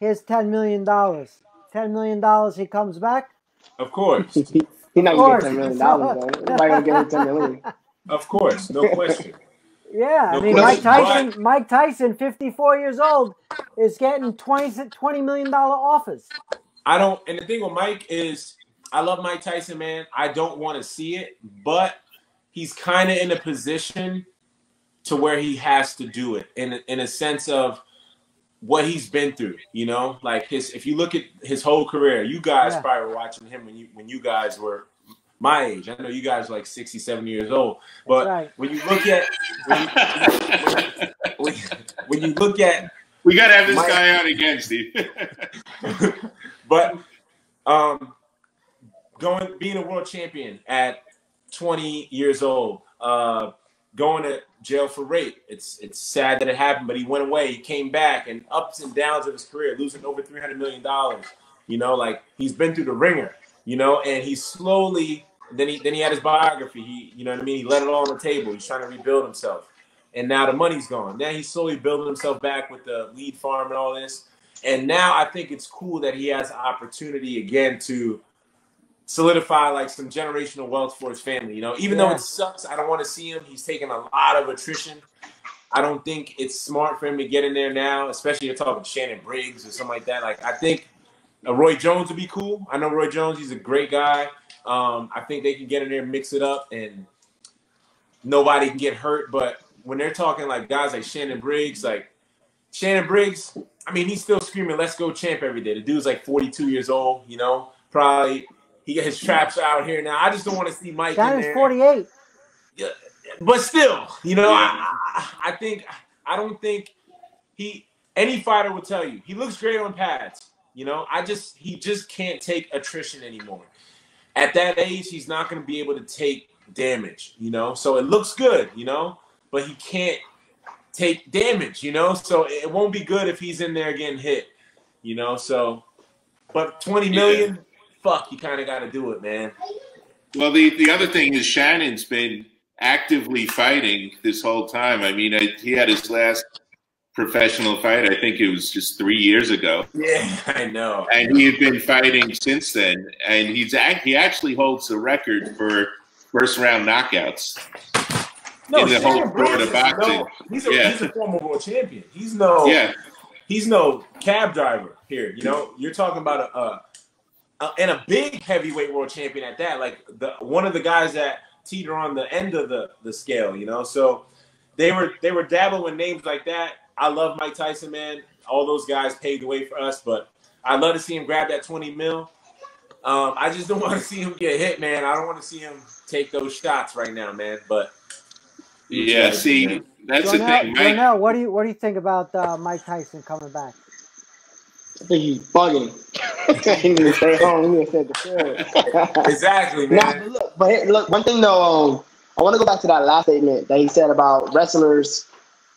Here's ten million dollars. Ten million dollars." He comes back. Of course. He's not gonna get ten million dollars though. Nobody gonna give him ten million. Of course, no question. Yeah, no I mean, question. Mike Tyson, but, Mike Tyson, fifty-four years old, is getting twenty million dollar offers. I don't, and the thing with Mike is, I love Mike Tyson, man. I don't want to see it, but he's kind of in a position to where he has to do it in, in a sense of what he's been through, you know? Like, his, if you look at his whole career, you guys yeah. probably were watching him when you, when you guys were my age. I know you guys are like sixty, seventy years old, but right. when you look at when you, when, you, when you look at, we gotta have this Mike, guy out again, Steve. But um, going being a world champion at twenty years old, uh, going to jail for rape. It's it's sad that it happened, but he went away. He came back, and ups and downs of his career, losing over three hundred million dollars. You know, like he's been through the ringer. You know, and he slowly. Then he then he had his biography. He, you know what I mean? He let it all on the table. He's trying to rebuild himself. And now the money's gone. Now he's slowly building himself back with the lead farm and all this. And now I think it's cool that he has an opportunity again to solidify like some generational wealth for his family. You know, even yeah. though it sucks, I don't want to see him. He's taking a lot of attrition. I don't think it's smart for him to get in there now, especially you're talking Shannon Briggs or something like that. Like, I think uh, Roy Jones would be cool. I know Roy Jones. He's a great guy. Um, I think they can get in there and mix it up and nobody can get hurt. But when they're talking like guys like Shannon Briggs, like Shannon Briggs, I mean, he's still screaming, "Let's go champ" every day. The dude's like forty-two years old, you know, probably he got his traps out here now. I just don't want to see Mike that in there. forty-eight. Yeah, but still, you know, yeah. I, I think, I don't think he, any fighter will tell you, he looks great on pads. You know, I just, he just can't take attrition anymore. At that age, he's not going to be able to take damage, you know? So it looks good, you know, but he can't take damage, you know? So it won't be good if he's in there getting hit, you know? So, but twenty million, yeah. fuck, you kind of got to do it, man. Well, the, the other thing is Shannon's been actively fighting this whole time. I mean, I, he had his last professional fight, I think it was just three years ago. Yeah, I know. And he had been fighting since then. And he's act he actually holds the record for first round knockouts no, in the Shannon whole sport of boxing. No, he's, a, yeah. he's a former world champion. He's no. Yeah. He's no cab driver here. You know, you're talking about a, a, a and a big heavyweight world champion at that. Like the one of the guys that teeter on the end of the the scale. You know, so they were they were dabbling with names like that. I love Mike Tyson, man. All those guys paved the way for us, but I'd love to see him grab that twenty mil. Um, I just don't want to see him get hit, man. I don't want to see him take those shots right now, man. But yeah, see, man. That's Jornel, the thing, Mike. Jornel, what do you what do you think about uh, Mike Tyson coming back? I think he's bugging. Exactly, man. Now, but look, but look, one thing though, um, I want to go back to that last statement that he said about wrestlers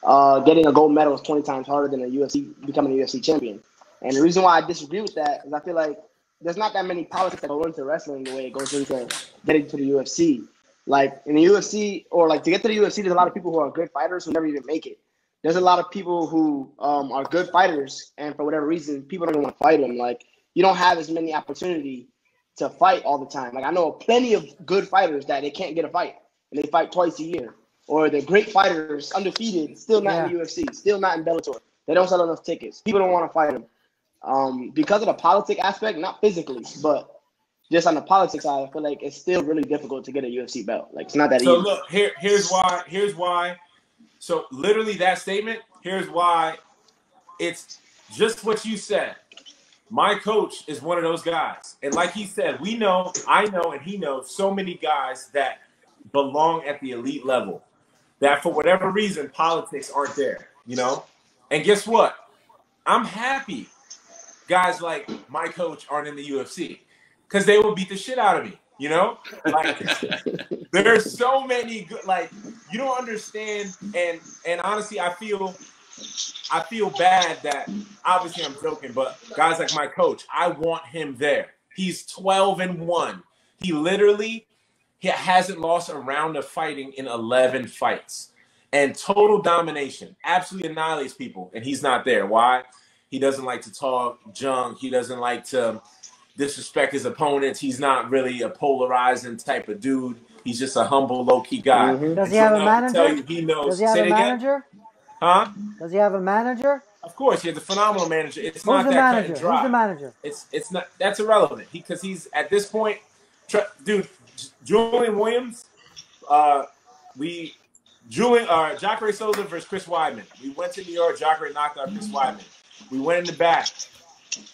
uh, getting a gold medal is twenty times harder than a U F C becoming a U F C champion. And the reason why I disagree with that is I feel like there's not that many politics that go into wrestling the way it goes into getting to the U F C. Like in the U F C, or like to get to the U F C, there's a lot of people who are good fighters who never even make it. There's a lot of people who um, are good fighters, and for whatever reason, people don't even want to fight them. Like you don't have as many opportunity to fight all the time. Like I know plenty of good fighters that they can't get a fight, and they fight twice a year, or they're great fighters, undefeated, still not yeah. in the U F C, still not in Bellator. They don't sell enough tickets. People don't want to fight them. Um, because of the politic aspect, not physically, but just on the politics side, I feel like it's still really difficult to get a U F C belt. Like it's not that so easy. So look, here, here's why. Here's why. So literally that statement. Here's why. It's just what you said. My coach is one of those guys, and like he said, we know, I know, and he knows so many guys that belong at the elite level that for whatever reason politics aren't there. You know, and guess what? I'm happy guys like my coach aren't in the U F C because they will beat the shit out of me, you know? Like, there's so many good, like, you don't understand. And and honestly, I feel I feel bad that, obviously I'm joking, but guys like my coach, I want him there. He's twelve and one. He literally he hasn't lost a round of fighting in eleven fights. And total domination, absolutely annihilates people, and he's not there. Why? He doesn't like to talk junk. He doesn't like to disrespect his opponents. He's not really a polarizing type of dude. He's just a humble, low-key guy. Mm-hmm. Does he have a manager? You, he knows. Does he have Say a manager? Again? Huh? Does he have a manager? Of course, he has a phenomenal manager. It's Who's not the that manager? Cut and dry. Who's the manager? It's it's not that's irrelevant because he, he's at this point, dude. Julian Williams, uh, we Julian uh, Jacare Souza versus Chris Weidman. We went to New York. Jacare knocked out Chris Weidman. We went in the back.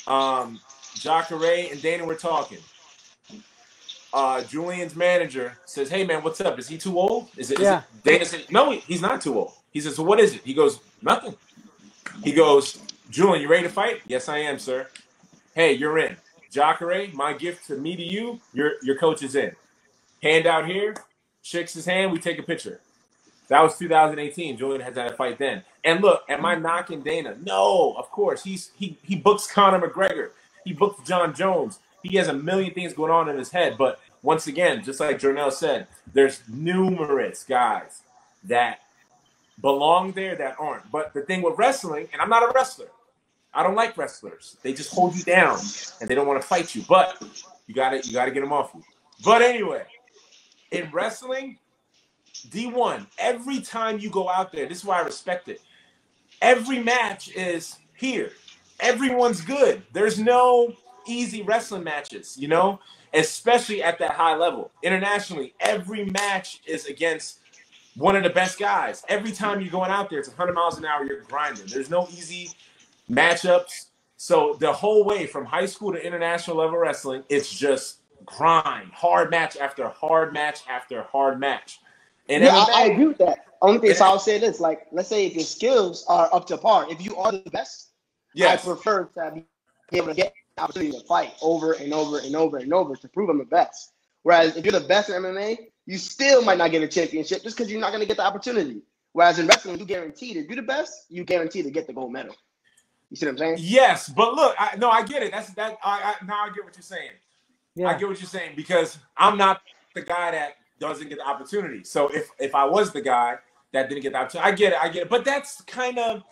Um, Jacare and Dana were talking. Uh, Julian's manager says, "Hey man, what's up? Is he too old? Is it?" Yeah. Is it? Dana said, "No, he's not too old." He says, "So what is it?" He goes, "Nothing." He goes, "Julian, you ready to fight?" "Yes, I am, sir." "Hey, you're in. Jacare, my gift to me to you. Your your coach is in." Hand out here, shakes his hand. We take a picture. That was two thousand eighteen. Julian had that fight then. And look, am I knocking Dana? No, of course. He's he he books Conor McGregor. He books John Jones. He has a million things going on in his head. But once again, just like Jornel said, there's numerous guys that belong there that aren't. But the thing with wrestling, and I'm not a wrestler. I don't like wrestlers. They just hold you down and they don't want to fight you. But you gotta you gotta get them off you. But anyway, in wrestling, D one, every time you go out there, this is why I respect it. Every match is here. Everyone's good. There's no easy wrestling matches, you know, especially at that high level. Internationally, every match is against one of the best guys. Every time you're going out there, it's one hundred miles an hour, you're grinding. There's no easy matchups. So the whole way from high school to international level wrestling, it's just grind, hard match after hard match after hard match. And yeah, I, I agree with that. Only thing, so I'll say this, like, let's say if your skills are up to par, if you are the best, yes. I prefer to be able to get the opportunity to fight over and over and over and over to prove I'm the best. Whereas if you're the best in M M A, you still might not get a championship just because you're not going to get the opportunity. Whereas in wrestling, you guaranteed if you're the best, you guaranteed to get the gold medal. You see what I'm saying? Yes, but look, I, no, I get it. That's that. I, I now I get what you're saying. Yeah. I get what you're saying because I'm not the guy that doesn't get the opportunity. So if if I was the guy that didn't get the opportunity, I get it, I get it. But that's kind of,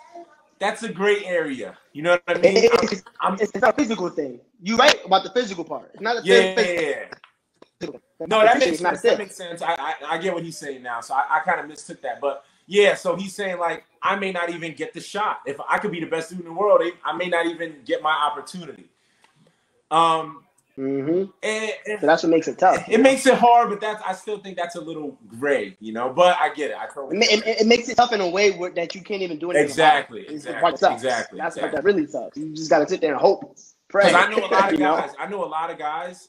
that's a gray area. You know what I mean? It, it, I'm, I'm, it's not a physical thing. You're right about the physical part. It's not a yeah, physical yeah, yeah. No, that makes sense. That makes sense. I, I, I get what he's saying now. So I, I kind of mistook that. But yeah, so he's saying like, I may not even get the shot. If I could be the best dude in the world, I may not even get my opportunity. Um, Mm-hmm. And, and so that's what makes it tough. It, it makes it hard, but that's I still think that's a little gray, you know. But I get it. I totally it, it, it, it makes it tough in a way where, that you can't even do it. Exactly. Exactly. It's exactly. That's exactly. What that really sucks. You just gotta sit there and hope. Because I know a lot of guys. Know? I know a lot of guys,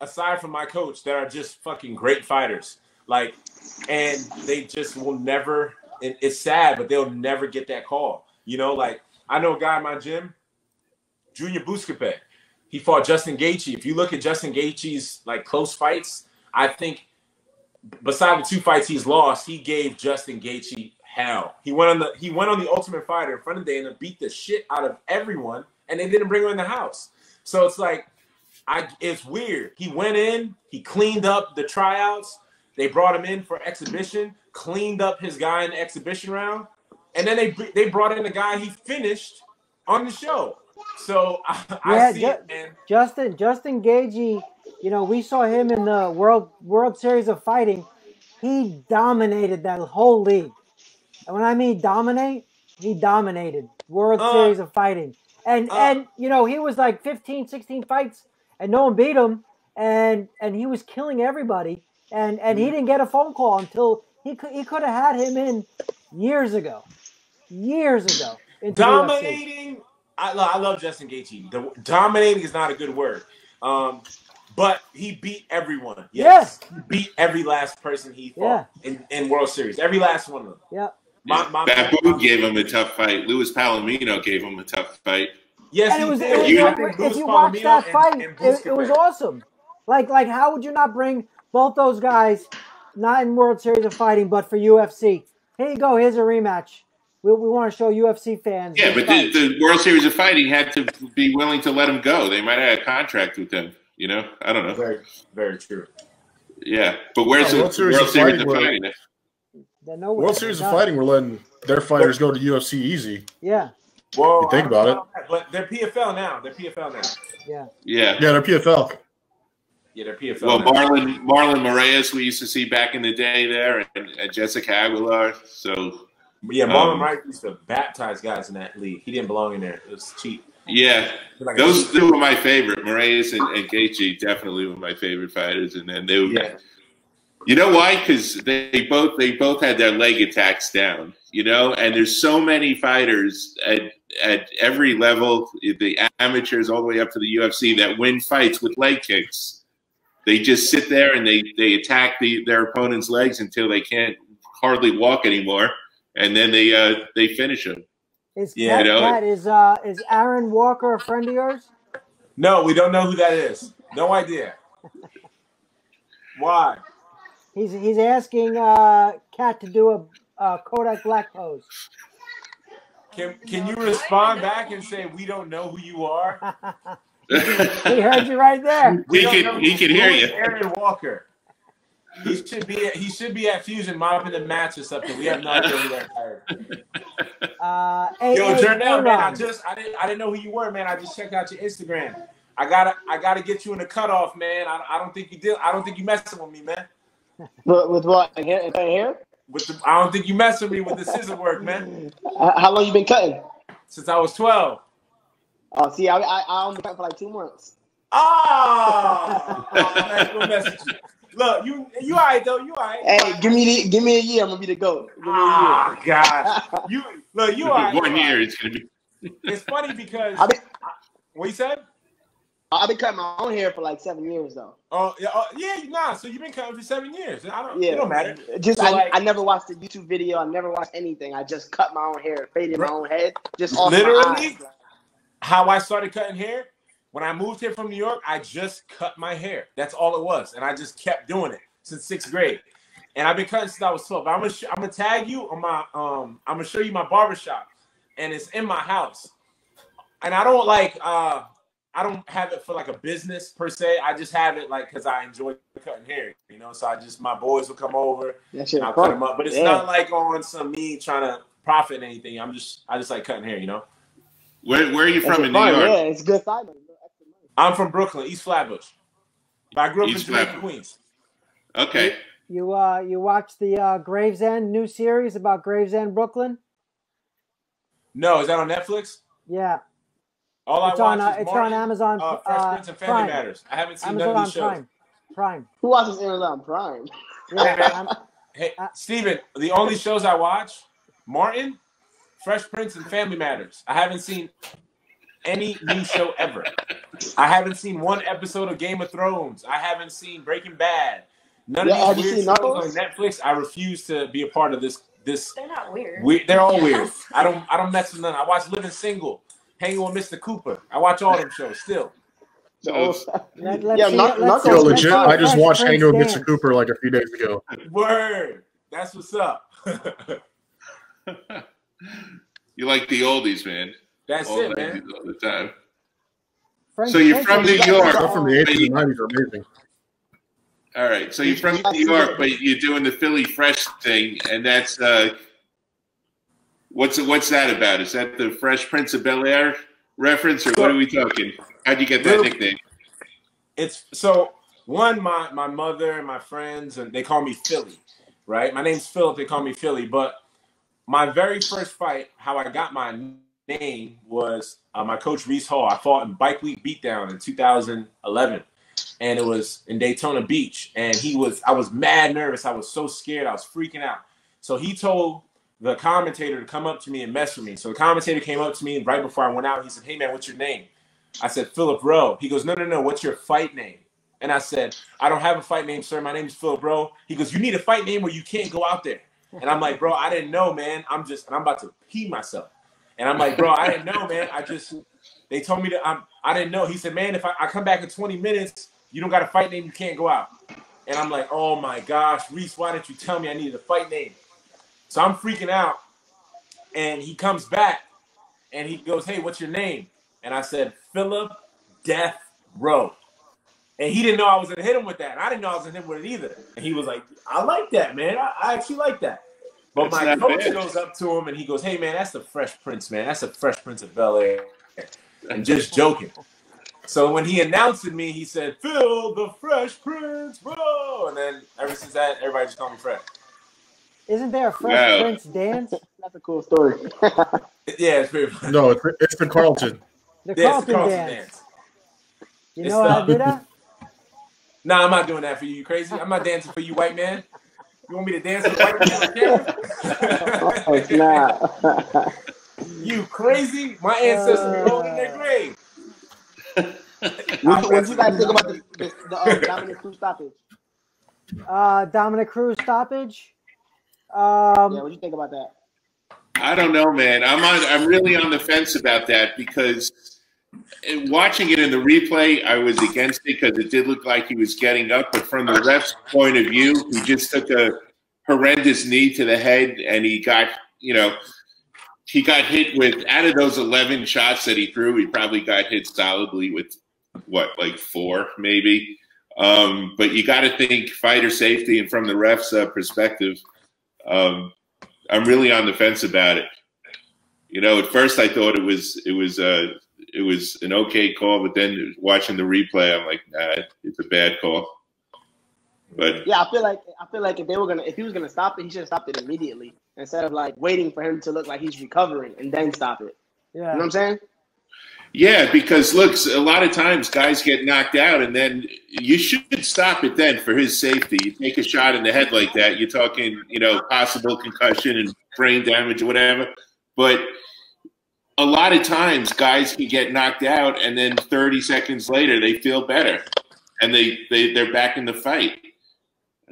aside from my coach, that are just fucking great fighters. Like, and they just will never. It, it's sad, but they'll never get that call. You know, like I know a guy in my gym, Junior Buscape. He fought Justin Gaethje. If you look at Justin Gaethje's like close fights, I think besides the two fights he's lost, he gave Justin Gaethje hell. He went on the he went on the Ultimate Fighter in front of Dana, beat the shit out of everyone, and they didn't bring her in the house. So it's like, I it's weird. He went in, he cleaned up the tryouts. They brought him in for exhibition, cleaned up his guy in the exhibition round, and then they they brought in the guy he finished on the show. So I, yeah, I see Ju it, man. Justin Justin Gaethje, you know, we saw him in the World World Series of Fighting. He dominated that whole league. And when I mean dominate, he dominated World uh, Series of Fighting. And uh, and you know, he was like fifteen, sixteen fights and no one beat him, and and he was killing everybody. And and he didn't get a phone call until he could he could have had him in years ago, years ago. Dominating, I, lo I love Justin Gaethje. The, dominating is not a good word, um, but he beat everyone. Yes, yeah. He beat every last person he fought yeah. in, in World Series, every last one of them. Yeah, my, my, Babu my, my, gave him a tough fight. Luis Palomino gave him a tough fight. Yes, and it was, it was, you, like, if you watch that fight, and, and it, it was awesome. Like like, how would you not bring both those guys, not in World Series of Fighting, but for U F C. Here you go. Here's a rematch. We, we want to show U F C fans. Yeah, but the, the World Series of Fighting had to be willing to let him go. They might have a contract with him. You know, I don't know. Very, very true. Yeah, but where's yeah, the World Series, World Series of Fighting? Of fighting? No World Series of Fighting were letting their fighters go to U F C easy. Yeah. Well, you think about it. That, but they're P F L now. They're P F L now. Yeah. Yeah. Yeah, they're P F L. Yeah, they're P F L. Well, Marlon Marlon Moraes we used to see back in the day there, and, and Jessica Aguilar. So yeah, Marlon um, Moraes used to baptize guys in that league. He didn't belong in there. It was cheap. Yeah, like those two were my favorite. Moraes and, and Gaethje definitely were my favorite fighters, and then they were. Yeah. You know why? Because they both they both had their leg attacks down. You know, and there's so many fighters at at every level, the amateurs all the way up to the U F C, that win fights with leg kicks. They just sit there and they, they attack the, their opponent's legs until they can't hardly walk anymore, and then they uh, they finish them. Is yeah, that, you know? that is uh, is Aaron Walker a friend of yours? No, we don't know who that is. No idea. Why? He's he's asking uh, Kat to do a uh, Kodak Black pose. Can can you respond back and say we don't know who you are? He heard you right there. We he can, know, he can hear you. Aaron Walker. He should be. At, he should be at Fusion mopping the match or something. We have not done that. Uh, Yo, Jornel, man, I just I didn't I didn't know who you were, man. I just checked out your Instagram. I gotta I gotta get you in the cutoff, man. I I don't think you did. I don't think you messing with me, man. With, with what? Again, here? With the, I don't think you messing with me with the scissor work, man. How long you been cutting? Since I was twelve. Oh, see, I I, I only cut for like two months. Oh, oh man, you. Look, you you all right though? You all right? Hey, give me the, give me a year. I'm gonna be the goat. Give me oh, a year. God, you look, you all right? One year, it's gonna be. It's funny because been, what you said. I've been cutting my own hair for like seven years though. Oh yeah, oh, yeah, nah. So you've been cutting for seven years. I don't. Yeah, it don't matter. Just so I, like, I never watched a YouTube video. I never watched anything. I just cut my own hair, faded my own head, just off literally. My eyes. How I started cutting hair, when I moved here from New York, I just cut my hair. That's all it was. And I just kept doing it since sixth grade. And I've been cutting since I was twelve. I'm gonna, I'm gonna tag you on my, um, I'm gonna show you my barbershop. And it's in my house. And I don't like, uh, I don't have it for like a business per se. I just have it like, cause I enjoy cutting hair, you know? So I just, my boys will come over and I'll cut them up. But it's yeah. not like on some me trying to profit anything. I'm just, I just like cutting hair, you know? Where, where are you from in New York? Yeah, it's good side money. I'm from Brooklyn, East Flatbush. But I grew up East in Jamaica, Queens. Okay. You uh, you watch the uh, Gravesend new series about Gravesend, Brooklyn? No, is that on Netflix? Yeah. All it's I watch on, is uh, it's Martin, on Amazon uh, Fresh Prince uh, and Family Prime. Matters. I haven't seen Amazon none of these shows. Prime. Prime. Who watches Amazon Prime? Yeah, hey, hey Stephen, the only shows I watch, Martin, Fresh Prince and Family Matters. I haven't seen any new show ever. I haven't seen one episode of Game of Thrones. I haven't seen Breaking Bad. None yeah, of these weird shows on Netflix. I refuse to be a part of this. This they're not weird. We, they're all yes. weird. I don't. I don't mess with none. I watch Living Single, Hanging with Mister Cooper. I watch all them shows still. So, so let, let's yeah, see, not, let's, not yo, legit. I just watched Angel Gets a Cooper like a few days ago. Word, that's what's up. You like the oldies, man. That's all it, man. All the time. Frank so you're from New York. I'm from the eighties and nineties. Are amazing. All right, so you're from New York, but you're doing the Philly Fresh thing, and that's uh, what's what's that about? Is that the Fresh Prince of Bel-Air reference, or what are we talking? How'd you get that nickname? It's so one, my my mother and my friends, and they call me Philly, right? My name's Philip. They call me Philly, but my very first fight, how I got my name was uh, my coach Reese Hall. I fought in Bike Week Beatdown in two thousand eleven. And it was in Daytona Beach. And he was, I was mad nervous. I was so scared. I was freaking out. So he told the commentator to come up to me and mess with me. So the commentator came up to me right before I went out. He said, "Hey, man, what's your name?" I said, "Philip Rowe." He goes, "No, no, no. What's your fight name?" And I said, "I don't have a fight name, sir. My name is Philip Rowe." He goes, "You need a fight name where you can't go out there." And I'm like, "Bro, I didn't know, man. I'm just, and I'm about to pee myself." And I'm like, "Bro, I didn't know, man. I just, they told me to, I'm, I didn't know." He said, "Man, if I, I come back in twenty minutes, you don't got a fight name, you can't go out." And I'm like, "Oh my gosh, Reese, why didn't you tell me I needed a fight name?" So I'm freaking out. And he comes back and he goes, "Hey, what's your name?" And I said, "Philip Death Rowe." And he didn't know I was going to hit him with that. And I didn't know I was going to hit him with it either. And he was like, "I like that, man. I, I actually like that." But that's my coach bad. Goes up to him and he goes, "Hey, man, that's the Fresh Prince, man. That's the Fresh Prince of Bel-Air." And just joking. So when he announced me, he said, "Phil, the Fresh Prince, bro." And then ever since that, everybody just called me Fresh. Isn't there a Fresh wow. Prince dance? That's a cool story. Yeah, it's pretty funny. No, it's, it's the Carlton. The yeah, Carlton, the Carlton dance. dance. You it's know how I do that? Nah, I'm not doing that for you. You crazy? I'm not dancing for you, white man. You want me to dance with white man on camera? Oh, it's not. You crazy? My ancestors rolled in their grave. What, what you guys think about the, the, the uh, Dominic Cruz stoppage? Uh, Dominic Cruz stoppage. Um, yeah, what do you think about that? I don't know, man. I'm on. I'm really on the fence about that because watching it in the replay, I was against it because it did look like he was getting up. But from the ref's point of view, he just took a horrendous knee to the head, and he got, you know. He got hit with, out of those eleven shots that he threw, he probably got hit solidly with, what, like four maybe. Um, but you got to think fighter safety and from the ref's uh, perspective, um, I'm really on the fence about it. You know, at first I thought it was it was uh, it was an okay call, but then watching the replay, I'm like, nah, it's a bad call. But yeah, I feel like I feel like if they were gonna, if he was gonna stop it, he should have stopped it immediately. Instead of like waiting for him to look like he's recovering and then stop it. Yeah. You know what I'm saying? Yeah, because look, a lot of times guys get knocked out and then you should stop it then for his safety. You take a shot in the head like that, you're talking, you know, possible concussion and brain damage or whatever. But a lot of times guys can get knocked out and then thirty seconds later they feel better and they, they, they're back in the fight.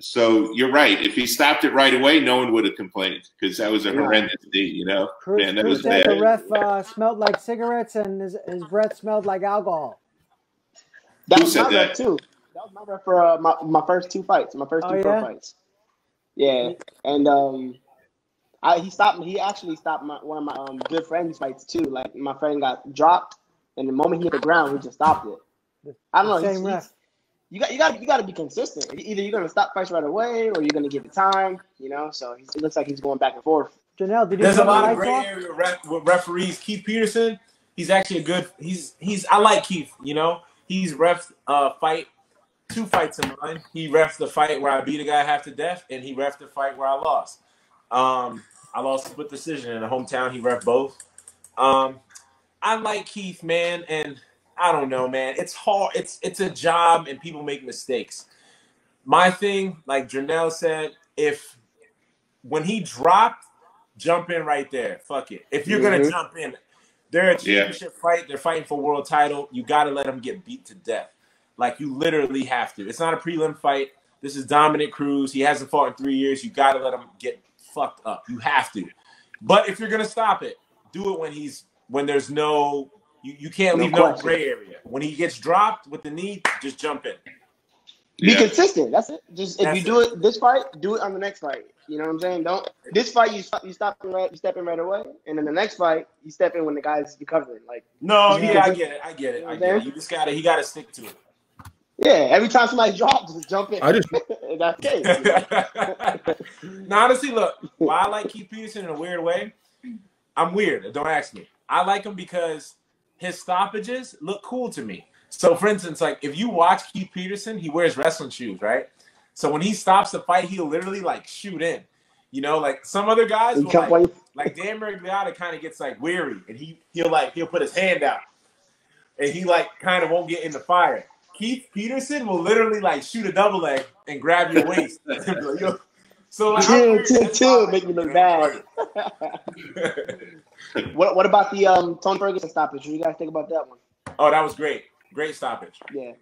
So you're right. If he stopped it right away, no one would have complained because that was a yeah. horrendous knee, you know? Cruz, Man, that Cruz was bad. The ref uh, smelled like cigarettes and his, his breath smelled like alcohol. That Who was said my that? ref, too. That was my ref for uh, my, my first two fights, my first oh, two yeah? pro fights. Yeah. And um, I, he stopped. He actually stopped my, one of my um, good friend's fights, too. Like, my friend got dropped, and the moment he hit the ground, he just stopped it. I don't the know. Same he's, ref. He's, You got, you got, you got to be consistent. Either you're gonna stop fights right away, or you're gonna give it time. You know, so he's, it looks like he's going back and forth. Janelle, did you There's a lot of gray area ref, with referees. Keith Peterson, he's actually a good. He's he's. I like Keith. You know, he's ref uh fight two fights in mine. He refed the fight where I beat a guy half to death, and he refed the fight where I lost. Um, I lost split decision in the hometown. He refed both. Um, I like Keith, man, and. I don't know, man. It's hard. It's it's a job, and people make mistakes. My thing, like Jornel said, if when he dropped, jump in right there. Fuck it. If you're mm-hmm. gonna jump in, they're a championship yeah. fight. They're fighting for world title. You got to let them get beat to death. Like you literally have to. It's not a prelim fight. This is Dominic Cruz. He hasn't fought in three years. You got to let him get fucked up. You have to. But if you're gonna stop it, do it when he's when there's no You you can't leave no, no gray area. When he gets dropped with the knee, just jump in. Be yeah. consistent. That's it. Just if That's you do it. it this fight, do it on the next fight. You know what I'm saying? Don't this fight you you stop in right you step in right away, and then the next fight you step in when the guy's recovering. Like no, yeah, I get it, I get it, you know I get it. You just gotta he gotta stick to it. Yeah, every time somebody drops, just jump in. I just that's it. Now, honestly, look, why I like Keith Peterson in a weird way. I'm weird. Don't ask me. I like him because his stoppages look cool to me. So, for instance, like if you watch Keith Peterson, he wears wrestling shoes, right? So when he stops the fight, he'll literally like shoot in. You know, like some other guys, will, like, like Dan Margliotta kind of gets like weary, and he he'll like he'll put his hand out, and he like kind of won't get in the fire. Keith Peterson will literally like shoot a double leg and grab your waist. So like, chill, chill, chill, make me look bad. What what about the um Tony Ferguson stoppage? What do you guys think about that one? Oh, that was great. Great stoppage. Yeah.